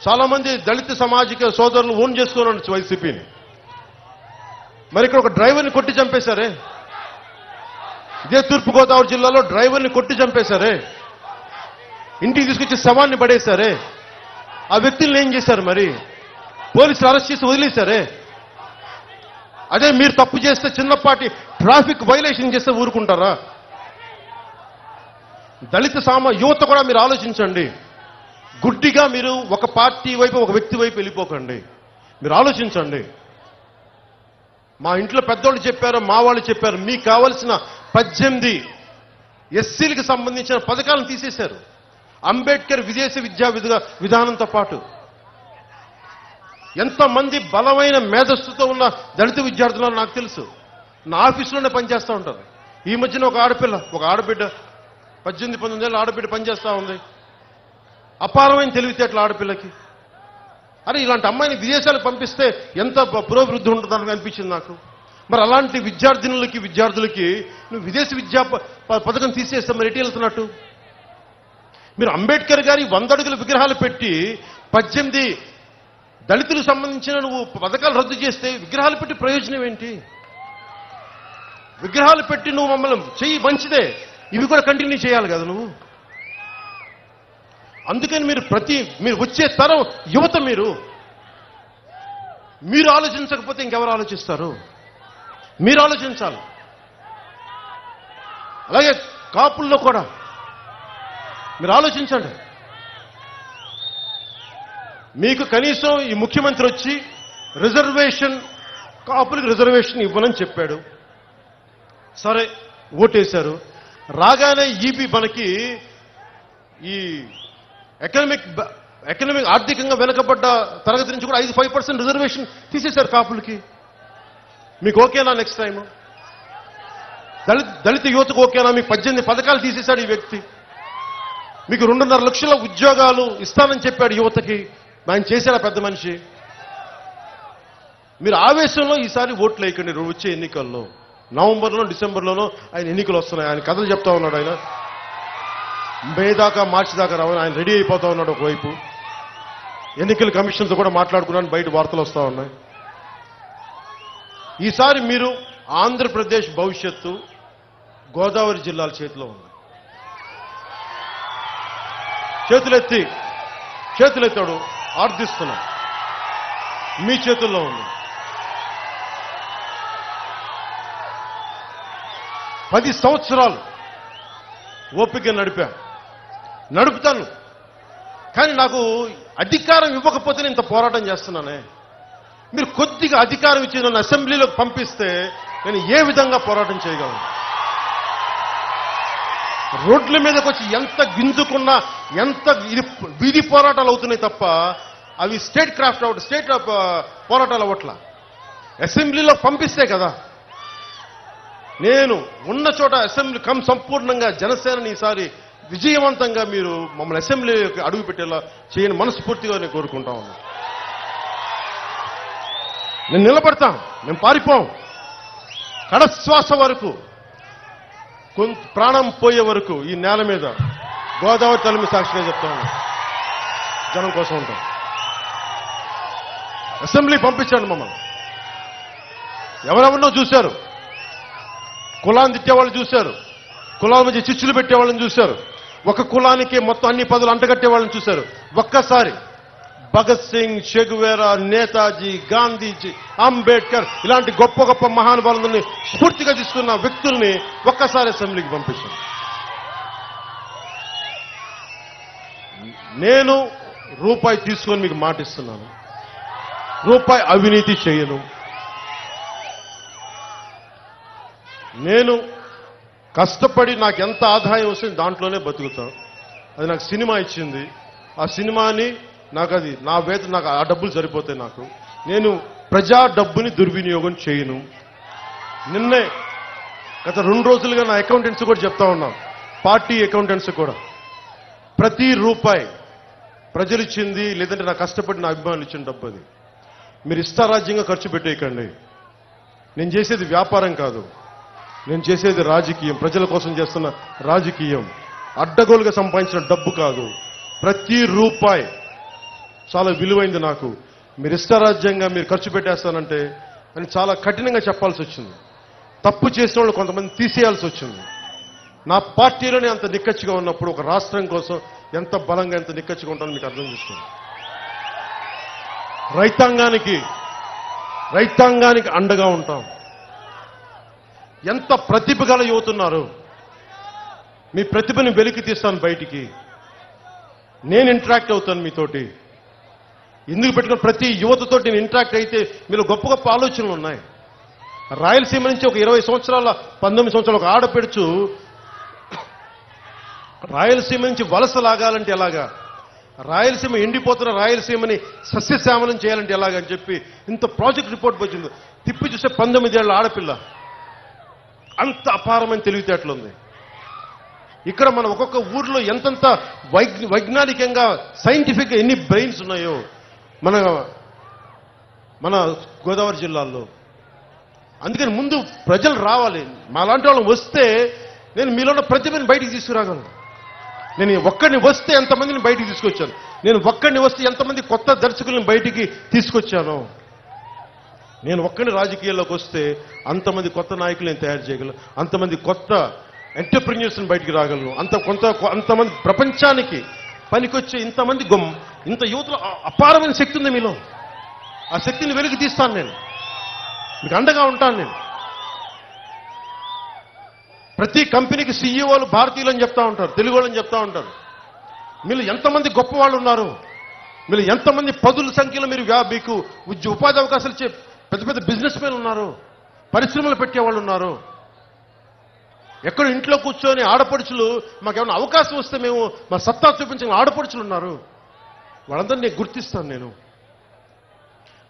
చాలామంది దళిత సామాజిక సోదరులు ఓన్ చేసుకోనొచ్చు వైసీపీని. మరి ఇక్కడ ఒక డ్రైవర్ని కొట్టి చంపేశారే, ఇదే తూర్పుగోదావరి జిల్లాలో డ్రైవర్ని కొట్టి చంపేశారే, ఇంటికి తీసుకొచ్చి శవాన్ని పడేశారే, ఆ వ్యక్తులను ఏం చేశారు? మరి పోలీసులు అరెస్ట్ చేసి వదిలేశారే. అదే మీరు తప్పు చేస్తే, చిన్నపాటి ట్రాఫిక్ వైలేషన్ చేస్తే ఊరుకుంటారా? దళిత సామ యువత కూడా మీరు ఆలోచించండి, గుడ్డిగా మీరు ఒక పార్టీ వైపు ఒక వ్యక్తి వైపు వెళ్ళిపోకండి, మీరు ఆలోచించండి. మా ఇంట్లో పెద్దోళ్ళు చెప్పారు, మా వాళ్ళు చెప్పారు, మీకు కావలసిన పద్దెనిమిది ఎస్సీలకు సంబంధించిన పథకాలను తీసేశారు, అంబేద్కర్ విదేశీ విద్యా విధానంతో పాటు. ఎంతమంది బలమైన మేధస్సుతో ఉన్న దళిత విద్యార్థులు నాకు తెలుసు, నా ఆఫీసులోనే పనిచేస్తూ ఉంటారు. ఈ మధ్యన ఒక ఆడపిల్ల ఒక ఆడబిడ్డ పద్దెనిమిది పంతొమ్మిది ఏళ్ళ ఆడబిడ్డ పనిచేస్తూ ఉంది, అపారమైన తెలివితేటల ఆడపిల్లకి. అరే, ఇలాంటి అమ్మాయిని విదేశాలకు పంపిస్తే ఎంత పురోభివృద్ధి ఉంటుందని అనిపించింది నాకు. మరి అలాంటి విద్యార్థినులకి విద్యార్థులకి నువ్వు విదేశీ విద్యా పథకం తీసేస్తే మరి ఎటు వెళ్తున్నట్టు? మీరు అంబేద్కర్ గారి వంద అడుగుల విగ్రహాలు పెట్టి పద్దెనిమిది దళితులకు సంబంధించిన నువ్వు పథకాలు రద్దు చేస్తే విగ్రహాలు పెట్టి ప్రయోజనం ఏంటి? విగ్రహాలు పెట్టి నువ్వు మమ్మల్ని చెయ్యి, మంచిదే, ఇవి కూడా కంటిన్యూ చేయాలి కదా నువ్వు. అందుకని మీరు ప్రతి మీరు వచ్చే తరం యువత, మీరు మీరు ఆలోచించకపోతే ఇంకెవరు ఆలోచిస్తారు? మీరు ఆలోచించాలి. అలాగే కాపుల్లో కూడా మీరు ఆలోచించండి. మీకు కనీసం ఈ ముఖ్యమంత్రి వచ్చి రిజర్వేషన్, కాపులకు రిజర్వేషన్ ఇవ్వనని చెప్పాడు, సరే ఓటేశారు. రాగానే ఈబీ మనకి ఈ ఎకనామిక్ ఎకనామిక్ ఆర్థికంగా వెనకబడ్డ తరగతి నుంచి కూడా ఐదు ఫైవ్ పర్సెంట్ రిజర్వేషన్ తీసేశారు కాపులకి. మీకు ఓకేనా నెక్స్ట్ టైం? దళిత దళిత యువతకు ఓకేనా? మీకు పద్దెనిమిది పథకాలు తీసేశాడు ఈ వ్యక్తి. మీకు రెండున్నర లక్షల ఉద్యోగాలు ఇస్తానని చెప్పాడు యువతకి. ఆయన చేశాడు పెద్ద మనిషి. మీరు ఆవేశంలో ఈసారి ఓట్లు వేయకండి వచ్చే ఎన్నికల్లో. నవంబర్లో డిసెంబర్లోనో ఆయన ఎన్నికలు వస్తున్నాయి. ఆయన కథలు చెప్తా ఉన్నాడు. ఆయన మే దాకా మార్చి దాకా రావని ఆయన రెడీ అయిపోతా ఉన్నాడు. ఒకవైపు ఎన్నికల కమిషన్తో కూడా మాట్లాడుకున్నాను, బయట వార్తలు వస్తూ ఉన్నాయి. ఈసారి మీరు ఆంధ్రప్రదేశ్ భవిష్యత్తు గోదావరి జిల్లాల చేతిలో ఉంది. చేతులెత్తి చేతులెత్తాడు ఆర్థిస్తున్నాం. మీ చేతుల్లో ఉంది. పది సంవత్సరాలు ఓపిక నడిపా, నడుపుతాను. కానీ నాకు అధికారం ఇవ్వకపోతే నేను ఇంత పోరాటం చేస్తున్నానే. మీరు కొద్దిగా అధికారం ఇచ్చి నన్ను అసెంబ్లీలోకి పంపిస్తే నేను ఏ విధంగా పోరాటం చేయగలను? రోడ్ల మీదకి వచ్చి ఎంత గింజుకున్నా, ఎంత ఇది వీధి పోరాటాలు అవుతున్నాయి తప్ప అవి స్టేట్ క్రాఫ్ట్ అవ్వట్లేదు, స్టేట్ పోరాటాలు అవ్వట్లా. అసెంబ్లీలో పంపిస్తే కదా. నేను ఉన్న చోట అసెంబ్లీ కం సంపూర్ణంగా జనసేనని ఈసారి విజయవంతంగా మీరు మమ్మల్ని అసెంబ్లీ అడుగు పెట్టేలా చేయని మనస్ఫూర్తిగా నేను కోరుకుంటా ఉన్నా. నేను నిలబడతాం, మేము పారిపోం. కడశ్వాస వరకు, కొంత ప్రాణం పోయే వరకు ఈ నేల మీద గోదావరి తల మీద సాక్షిగా చెప్తా ఉన్నా, జనం కోసం ఉంటాం. అసెంబ్లీ పంపించండి మమ్మల్ని. ఎవరెవరినో చూశారు. కులాన్ని తిట్టేవాళ్ళు చూశారు, కులాల మధ్య చిచ్చులు పెట్టేవాళ్ళని చూశారు, ఒక కులానికి మొత్తం అన్ని పదవులు అంటగట్టేవాళ్ళని చూశారు. ఒక్కసారి భగత్ సింగ్, షెగువేరా, నేతాజీ, గాంధీజీ, అంబేద్కర్ ఇలాంటి గొప్ప గొప్ప మహానుభావులని స్ఫూర్తిగా తీసుకున్న వ్యక్తుల్ని ఒక్కసారి అసెంబ్లీకి పంపించాను. నేను రూపాయి తీసుకొని మీకు మాటిస్తున్నాను, రూపాయి అవినీతి చేయను. నేను కష్టపడి నాకు ఎంత ఆదాయం వస్తుంది దాంట్లోనే బతుకుతాను. అది నాకు సినిమా ఇచ్చింది. ఆ సినిమాని నాకు అది నా వేత నాకు ఆ డబ్బులు సరిపోతాయి నాకు. నేను ప్రజా డబ్బుని దుర్వినియోగం చేయను. నిన్నే గత రెండు రోజులుగా నా అకౌంటెంట్స్ కూడా చెప్తా ఉన్నాం, పార్టీ అకౌంటెంట్స్ కూడా, ప్రతి రూపాయి ప్రజలు ఇచ్చింది లేదంటే నా కష్టపడి నా అభిమానులు ఇచ్చిన డబ్బు అది మీరు ఇష్టారాజ్యంగా ఖర్చు పెట్టేయకండి. నేను చేసేది వ్యాపారం కాదు, నేను చేసేది రాజకీయం, ప్రజల కోసం చేస్తున్న రాజకీయం. అడ్డగోలుగా సంపాదించిన డబ్బు కాదు. ప్రతి రూపాయి చాలా విలువైంది నాకు. మీరు ఇష్టారాజ్యంగా మీరు ఖర్చు పెట్టేస్తానంటే అని చాలా కఠినంగా చెప్పాల్సి వచ్చింది. తప్పు చేసిన వాళ్ళు కొంతమంది తీసేయాల్సి వచ్చింది. నా పార్టీలోనే అంత నిక్కచ్చిగా ఉన్నప్పుడు ఒక రాష్ట్రం కోసం ఎంత బలంగా ఎంత నిక్కచ్చిగా ఉంటానో మీకు అర్థం చేస్తుంది. రైతాంగానికి రైతాంగానికి అండగా ఉంటాం. ఎంత ప్రతిభ గల యువతున్నారు, మీ ప్రతిభని వెలికి తీస్తాను బయటికి. నేను ఇంటరాక్ట్ అవుతాను మీతోటి. ఎందుకు పెట్టుకుని ప్రతి యువతతో నేను ఇంటరాక్ట్ అయితే మీరు గొప్ప గొప్ప ఆలోచనలు ఉన్నాయి. రాయలసీమ నుంచి ఒక ఇరవై సంవత్సరాల పంతొమ్మిది సంవత్సరాలు ఒక ఆడపెడుచు రాయలసీమ నుంచి వలస లాగాలంటే ఎలాగా, రాయలసీమ ఎండిపోతున్న రాయలసీమని సస్యశ్యామలం చేయాలంటే ఎలాగని చెప్పి ఇంత ప్రాజెక్ట్ రిపోర్ట్ వచ్చింది. తిప్పి చూస్తే పంతొమ్మిదేళ్ల ఆడపిల్ల. అంత అపారమైన తెలివితేటలుంది. ఇక్కడ మనం ఒక్కొక్క ఊర్లో ఎంతంత వైజ్ఞానికంగా సైంటిఫిక్గా ఎన్ని బ్రెయిన్స్ ఉన్నాయో మన మన గోదావరి జిల్లాల్లో. అందుకని ముందు ప్రజలు రావాలి. మా లాంటి వాళ్ళు వస్తే నేను మీలోని ప్రతిభని బయటికి తీసుకురాగలను. నేను ఒక్కడిని వస్తే ఎంతమందిని బయటికి తీసుకొచ్చాను, నేను ఒక్కడిని వస్తే ఎంతమంది కొత్త దర్శకులను బయటికి తీసుకొచ్చాను. నేను ఒక్కడిని రాజకీయాల్లోకి వస్తే అంతమంది కొత్త నాయకులు నేను తయారు చేయగలను, అంతమంది కొత్త ఎంటర్ప్రెన్యూర్స్ని బయటికి రాగలను, అంత కొంత అంతమంది ప్రపంచానికి పనికొచ్చే ఇంతమంది గొమ్ ఇంత యువతలో అపారమైన శక్తి ఉంది మీలో. ఆ శక్తిని వెలికి తీస్తాను నేను, మీకు అండగా ఉంటాను నేను. ప్రతి కంపెనీకి సీఈఓలు భారతీయులు అని చెప్తా ఉంటారు, తెలుగు వాళ్ళని చెప్తా ఉంటారు. మీరు ఎంతమంది గొప్ప వాళ్ళు ఉన్నారు, మీరు ఎంతమంది పదుల సంఖ్యలో మీరు మీకు ఉపాధి అవకాశాలు చెప్ పెద్ద పెద్ద బిజినెస్ మెన్ ఉన్నారు, పరిశ్రమలు పెట్టేవాళ్ళు ఉన్నారు. ఎక్కడ ఇంట్లో కూర్చొని ఆడపడుచులు మాకేమైనా అవకాశం వస్తే మేము మా సత్తా చూపించిన ఆడపడుచులు ఉన్నారు. వాళ్ళందరినీ నేను గుర్తిస్తాను. నేను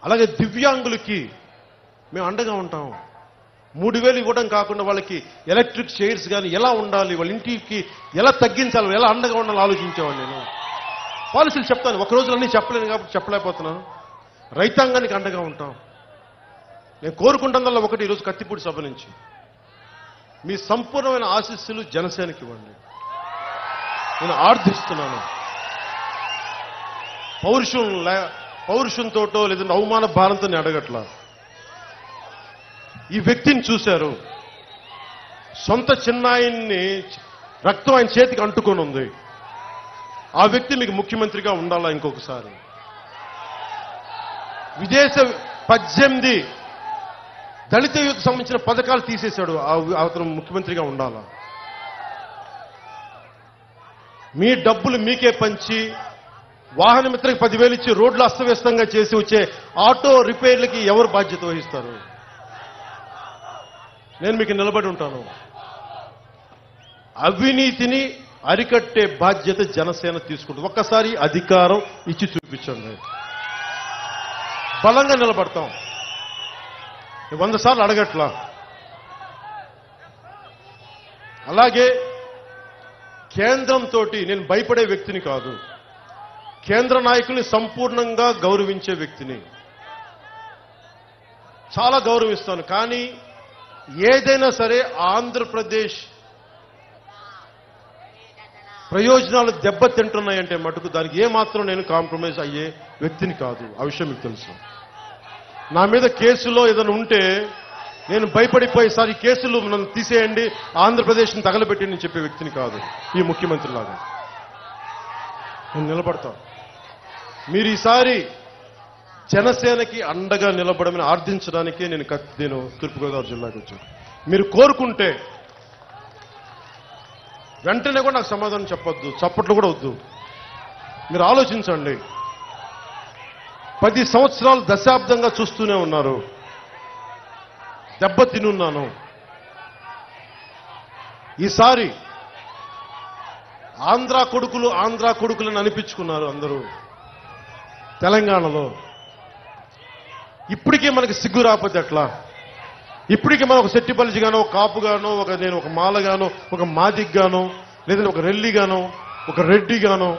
అలాగే దివ్యాంగులకి మేము అండగా ఉంటాం. మూడు వేలు ఇవ్వడం కాకుండా వాళ్ళకి ఎలక్ట్రిక్ చైర్స్ కానీ ఎలా ఉండాలి, వాళ్ళ ఇంటికి ఎలా తగ్గించాలి, ఎలా అండగా ఉండాలని ఆలోచించేవాడిని. నేను పాలసీలు చెప్తాను, ఒకరోజు అన్నీ చెప్పలేను కాబట్టి చెప్పలేకపోతున్నాను. రైతాంగానికి అండగా ఉంటాం. నేను కోరుకుంటున్నదల్లా ఒకటి, ఈరోజు కత్తిపూడి సభ నుంచి మీ సంపూర్ణమైన ఆశీస్సులు జనసేనకి ఇవ్వండి. నేను ఆర్థిస్తున్నాను. పౌరుషం లే పౌరుషంతోటో లేదంటే అవమాన భారంతో నేను అడగట్లా. ఈ వ్యక్తిని చూశారు, సొంత చిన్నాయన్ని రక్తం ఆయన చేతికి అంటుకొని ఉంది. ఆ వ్యక్తి మీకు ముఖ్యమంత్రిగా ఉండాలా ఇంకొకసారి? విదేశ పద్దెనిమిది దళిత యువతకు సంబంధించిన పథకాలు తీసేశాడు, అతను ముఖ్యమంత్రిగా ఉండాలా? మీ డబ్బులు మీకే పంచి వాహన మిత్రకి పదివేలు ఇచ్చి రోడ్లు అస్తవ్యస్తంగా చేసి వచ్చే ఆటో రిపేర్లకి ఎవరు బాధ్యత వహిస్తారు? నేను మీకు నిలబడి ఉంటాను. అవినీతిని అరికట్టే బాధ్యత జనసేన తీసుకుంటుంది. ఒక్కసారి అధికారం ఇచ్చి చూపించండి. బలంగా నిలబడతాం. వంద సార్లు అడగట్లా. అలాగే కేంద్రంతో నేను భయపడే వ్యక్తిని కాదు. కేంద్ర నాయకుల్ని సంపూర్ణంగా గౌరవించే వ్యక్తిని, చాలా గౌరవిస్తాను. కానీ ఏదైనా సరే ఆంధ్రప్రదేశ్ ప్రయోజనాలు దెబ్బతింటున్నాయంటే మటుకు దానికి ఏమాత్రం నేను కాంప్రమైజ్ అయ్యే వ్యక్తిని కాదు. ఆ విషయం మీకు తెలుసు. నా మీద కేసులో ఏదైనా ఉంటే నేను భయపడిపోయేసారి కేసులు నన్ను తీసేయండి, ఆంధ్రప్రదేశ్ని తగలబెట్టి నేను చెప్పే వ్యక్తిని కాదు ఈ ముఖ్యమంత్రి లాగా. నేను నిలబడతాను. మీరు ఈసారి జనసేనకి అండగా నిలబడమని ఆర్థించడానికే నేను నేను తూర్పుగోదావరి జిల్లాకి వచ్చాను. మీరు కోరుకుంటే వెంటనే కూడా నాకు సమాధానం చెప్పొద్దు, చప్పట్లు కూడా వద్దు. మీరు ఆలోచించండి. పది సంవత్సరాలు దశాబ్దంగా చూస్తూనే ఉన్నారు. దెబ్బ తినున్నాను. ఈసారి ఆంధ్ర కొడుకులు ఆంధ్ర కొడుకులను అనిపించుకున్నారు అందరూ తెలంగాణలో. ఇప్పటికే మనకి సిగ్గు రాకపోతే ఎట్లా? ఇప్పటికే మనం ఒక సెట్టిపల్లిగానో, ఒక కాపుగానో, ఒక నేను ఒక మాలగానో, ఒక మాదిగ్గానో, లేదంటే ఒక రెల్లిగానో, ఒక రెడ్డిగానో,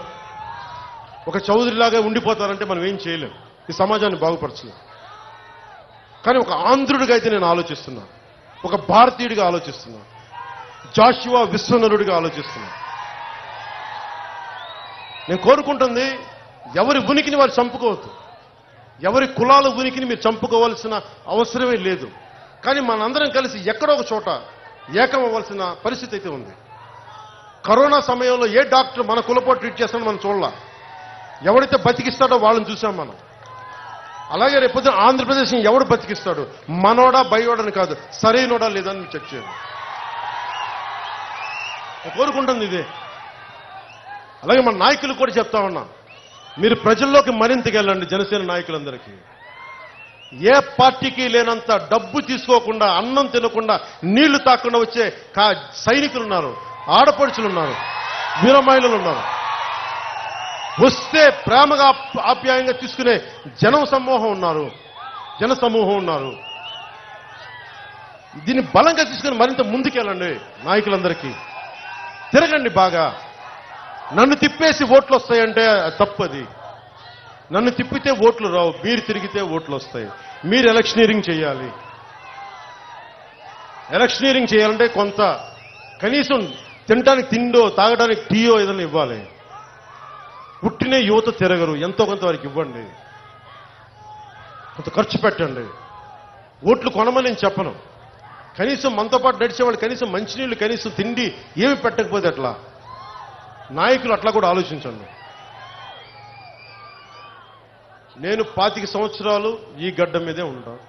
ఒక చౌదరిలాగా ఉండిపోతారంటే మనం ఏం చేయలేం, ఈ సమాజాన్ని బాగుపరచలేం. కానీ ఒక ఆంధ్రుడిగా అయితే నేను ఆలోచిస్తున్నా, ఒక భారతీయుడిగా ఆలోచిస్తున్నా, జాషువా విశ్వనరుడిగా ఆలోచిస్తున్నా. నేను కోరుకుంటుంది, ఎవరి ఉనికిని వారు చంపుకోవద్దు, ఎవరి కులాల ఉనికిని మీరు చంపుకోవాల్సిన అవసరమే లేదు. కానీ మనందరం కలిసి ఎక్కడో ఒక చోట ఏకం అవ్వాల్సిన పరిస్థితి అయితే ఉంది. కరోనా సమయంలో ఏ డాక్టర్ మన కులపో ట్రీట్ చేస్తాడో మనం చూడాల, ఎవడైతే బతికిస్తాడో వాళ్ళని చూసాం మనం. అలాగే రేపొద్దు ఆంధ్రప్రదేశ్ని ఎవడు బతికిస్తాడు, మనోడా బయోడని కాదు, సరైనోడా లేదని మీరు చెక్ చేయండి. కోరుకుంటుంది ఇదే. అలాగే మన నాయకులు కూడా చెప్తా ఉన్నా, మీరు ప్రజల్లోకి మరింతగా వెళ్ళండి. జనసేన నాయకులందరికీ ఏ పార్టీకి లేనంత డబ్బు తీసుకోకుండా, అన్నం తినకుండా, నీళ్లు తాకుండా వచ్చే సైనికులు ఉన్నారు, ఆడపడుచులు ఉన్నారు, వీర మహిళలు ఉన్నారు. వస్తే ప్రేమగా ఆప్యాయంగా తీసుకునే జన సమూహం ఉన్నారు, జన సమూహం ఉన్నారు. దీన్ని బలంగా తీసుకుని మరింత ముందుకెళ్ళండి. నాయకులందరికీ తిరగండి బాగా. నన్ను తిప్పేసి ఓట్లు వస్తాయంటే తప్పది. నన్ను తిప్పితే ఓట్లు రావు, మీరు తిరిగితే ఓట్లు వస్తాయి. మీరు ఎలక్షనీరింగ్ చేయాలి. ఎలక్షనీరింగ్ చేయాలంటే కొంత కనీసం తినడానికి తిండో, తాగడానికి టీయో ఏదైనా ఇవ్వాలి. పుట్టిన యువత తిరగరు, ఎంతో కొంత వారికి ఇవ్వండి, కొంత ఖర్చు పెట్టండి. ఓట్లు కొనమని నేను చెప్పను. కనీసం మనతో పాటు నడిచేవాళ్ళు కనీసం మంచినీళ్ళు, కనీసం తిండి ఏమి పెట్టకపోతే అట్లా? నాయకులు అట్లా కూడా ఆలోచించండి. నేను పాతిక సంవత్సరాలు ఈ గడ్డ మీదే ఉంటాను.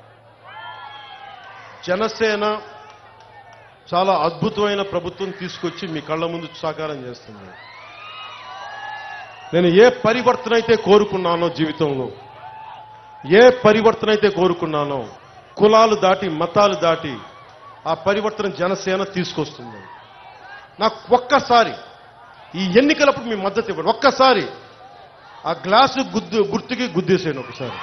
జనసేన చాలా అద్భుతమైన ప్రభుత్వం తీసుకొచ్చి మీ కళ్ళ ముందు సాకారం చేస్తుంది. నేను ఏ పరివర్తన అయితే కోరుకున్నానో జీవితంలో, ఏ పరివర్తన అయితే కోరుకున్నానో, కులాలు దాటి మతాలు దాటి ఆ పరివర్తన జనసేన తీసుకొస్తుంది. నాకు ఒక్కసారి ఈ ఎన్నికలప్పుడు మీ మద్దతు ఇవ్వండి. ఒక్కసారి ఆ గ్లాసు గుద్దు గుర్తుకి గుద్దేశాను ఒకసారి.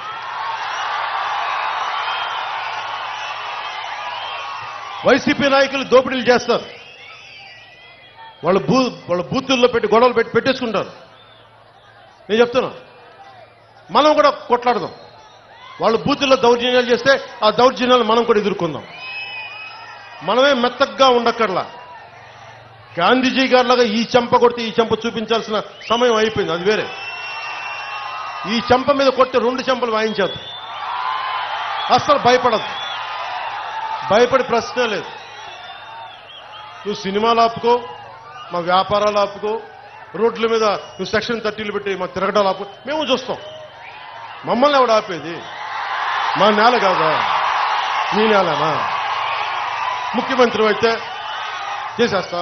వైసీపీ నాయకులు దోపిడీలు చేస్తారు, వాళ్ళ బూ వాళ్ళ బూతుల్లో పెట్టి గొడవలు పెట్టి పెట్టేసుకుంటారు. నేను చెప్తున్నా, మనం కూడా కొట్లాడదాం, వాళ్ళు బూతుల్లో దౌర్జన్యాలు చేస్తే ఆ దౌర్జన్యాలు మనం కూడా ఎదుర్కొందాం. మనమే మెత్తగా ఉండక్కర్లా. గాంధీజీ గారిలాగా ఈ చెంప కొడితే ఈ చెంప చూపించాల్సిన సమయం అయిపోయింది, అది వేరే. ఈ చెంప మీద కొట్టి రెండు చెంపలు వాయించద్దు, అస్సలు భయపడద్దు, భయపడే ప్రశ్నే లేదు. నువ్వు సినిమాలు ఆపుకో, మా వ్యాపారాలు ఆపుకో, రోడ్ల మీద నువ్వు సెక్షన్ థర్టీలు పెట్టి మా తిరగడాలు ఆపుకో, మేము చూస్తాం. మమ్మల్ని ఎవడ ఆపేది? మా నేల కాదా? నీ నేలనా? ముఖ్యమంత్రి అయితే చేసేస్తా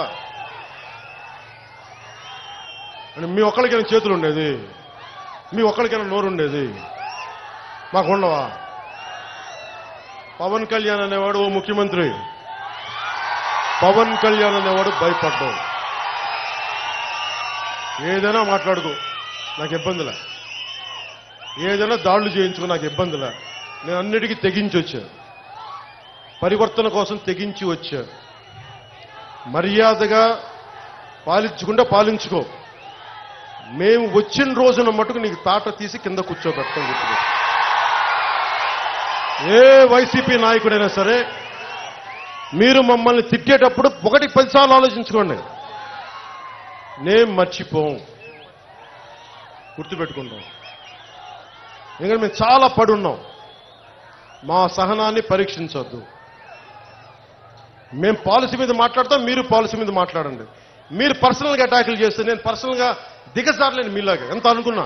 అని మీ ఒక్కరికైనా చేతులు ఉండేది, మీ ఒక్కరికైనా నోరుండేది, మాకు ఉండవా? పవన్ కళ్యాణ్ అనేవాడు ఓ ముఖ్యమంత్రి, పవన్ కళ్యాణ్ అనేవాడు భయపడ్డావు. ఏదైనా మాట్లాడుకో, నాకు ఇబ్బందిలే, ఏదైనా దాడులు చేయించుకో, నాకు ఇబ్బందిలే. నేను అన్నిటికీ తెగించి వచ్చాను, పరివర్తన కోసం తెగించి వచ్చాను. మర్యాదగా పాలించకుండా పాలించుకో. మేము వచ్చిన రోజున మటుకు నీకు తాట తీసి కింద కూర్చోబెట్టం. ఏ వైసీపీ నాయకుడైనా సరే మీరు మమ్మల్ని తిట్టేటప్పుడు ఒకటి పదిసార్లు ఆలోచించుకోండి. నేను మర్చిపోం, గుర్తుపెట్టుకుంటాం. ఎందుకంటే మేము చాలా పడున్నాం. మా సహనాన్ని పరీక్షించొద్దు. మేము పాలసీ మీద మాట్లాడతాం, మీరు పాలసీ మీద మాట్లాడండి. మీరు పర్సనల్గా అటాకులు చేస్తే నేను పర్సనల్గా దిగజారలేను మీలాగా ఎంత అనుకున్నా.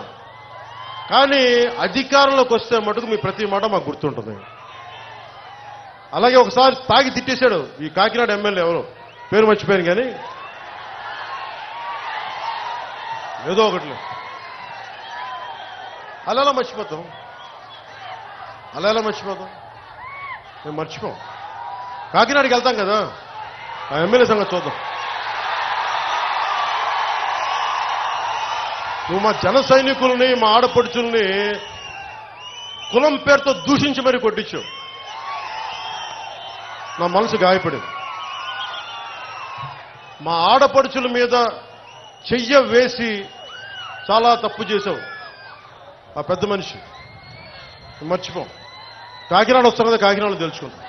కానీ అధికారంలోకి వస్తే మటుకు మీ ప్రతి మాట మాకు గుర్తుంటుంది. అలాగే ఒకసారి తాగి తిట్టేశాడు ఈ కాకినాడ ఎమ్మెల్యే, ఎవరు పేరు మర్చిపోయాను, కానీ ఏదో ఒకటి. అలా ఎలా మర్చిపోతాం? అలా ఎలా మర్చిపోతాం? మేము మర్చిపోం. కాకినాడకి వెళ్తాం కదా, ఆ ఎమ్మెల్యే సంగతి చూద్దాం. నువ్వు మా జన సైనికుల్ని, మా ఆడపడుచుల్ని కులం పేరుతో దూషించి మరీ కొట్టించావు. నా మనసు గాయపడింది. మా ఆడపడుచుల మీద చెయ్య వేసి చాలా తప్పు చేశావు. ఆ పెద్ద మనిషి మర్చిపోం. కాకినాడ వస్తాను కదా, కాకినాడలో తెలుసుకుంటాం.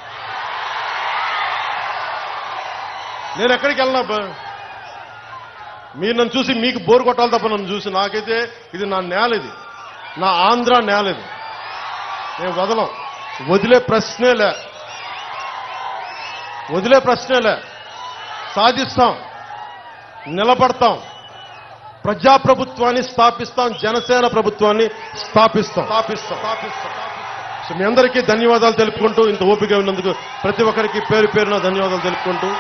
నేను ఎక్కడికి వెళ్ళినా మీరు నన్ను చూసి మీకు బోరు కొట్టాలి తప్ప నన్ను చూసి, నాకైతే ఇది నా నేల, ఇది నా ఆంధ్ర నేల, ఇది నేను వదలం, వదిలే ప్రశ్నే లే, వదిలే ప్రశ్నే లే. సాధిస్తాం, నిలబడతాం, ప్రజాప్రభుత్వాన్ని స్థాపిస్తాం, జనసేన ప్రభుత్వాన్ని స్థాపిస్తాం స్థాపిస్తాం స్థాపిస్తాం సో మీ అందరికీ ధన్యవాదాలు తెలుపుకుంటూ, ఇంత ఓపిక ఉన్నందుకు ప్రతి ఒక్కరికి పేరు పేరున ధన్యవాదాలు తెలుపుకుంటూ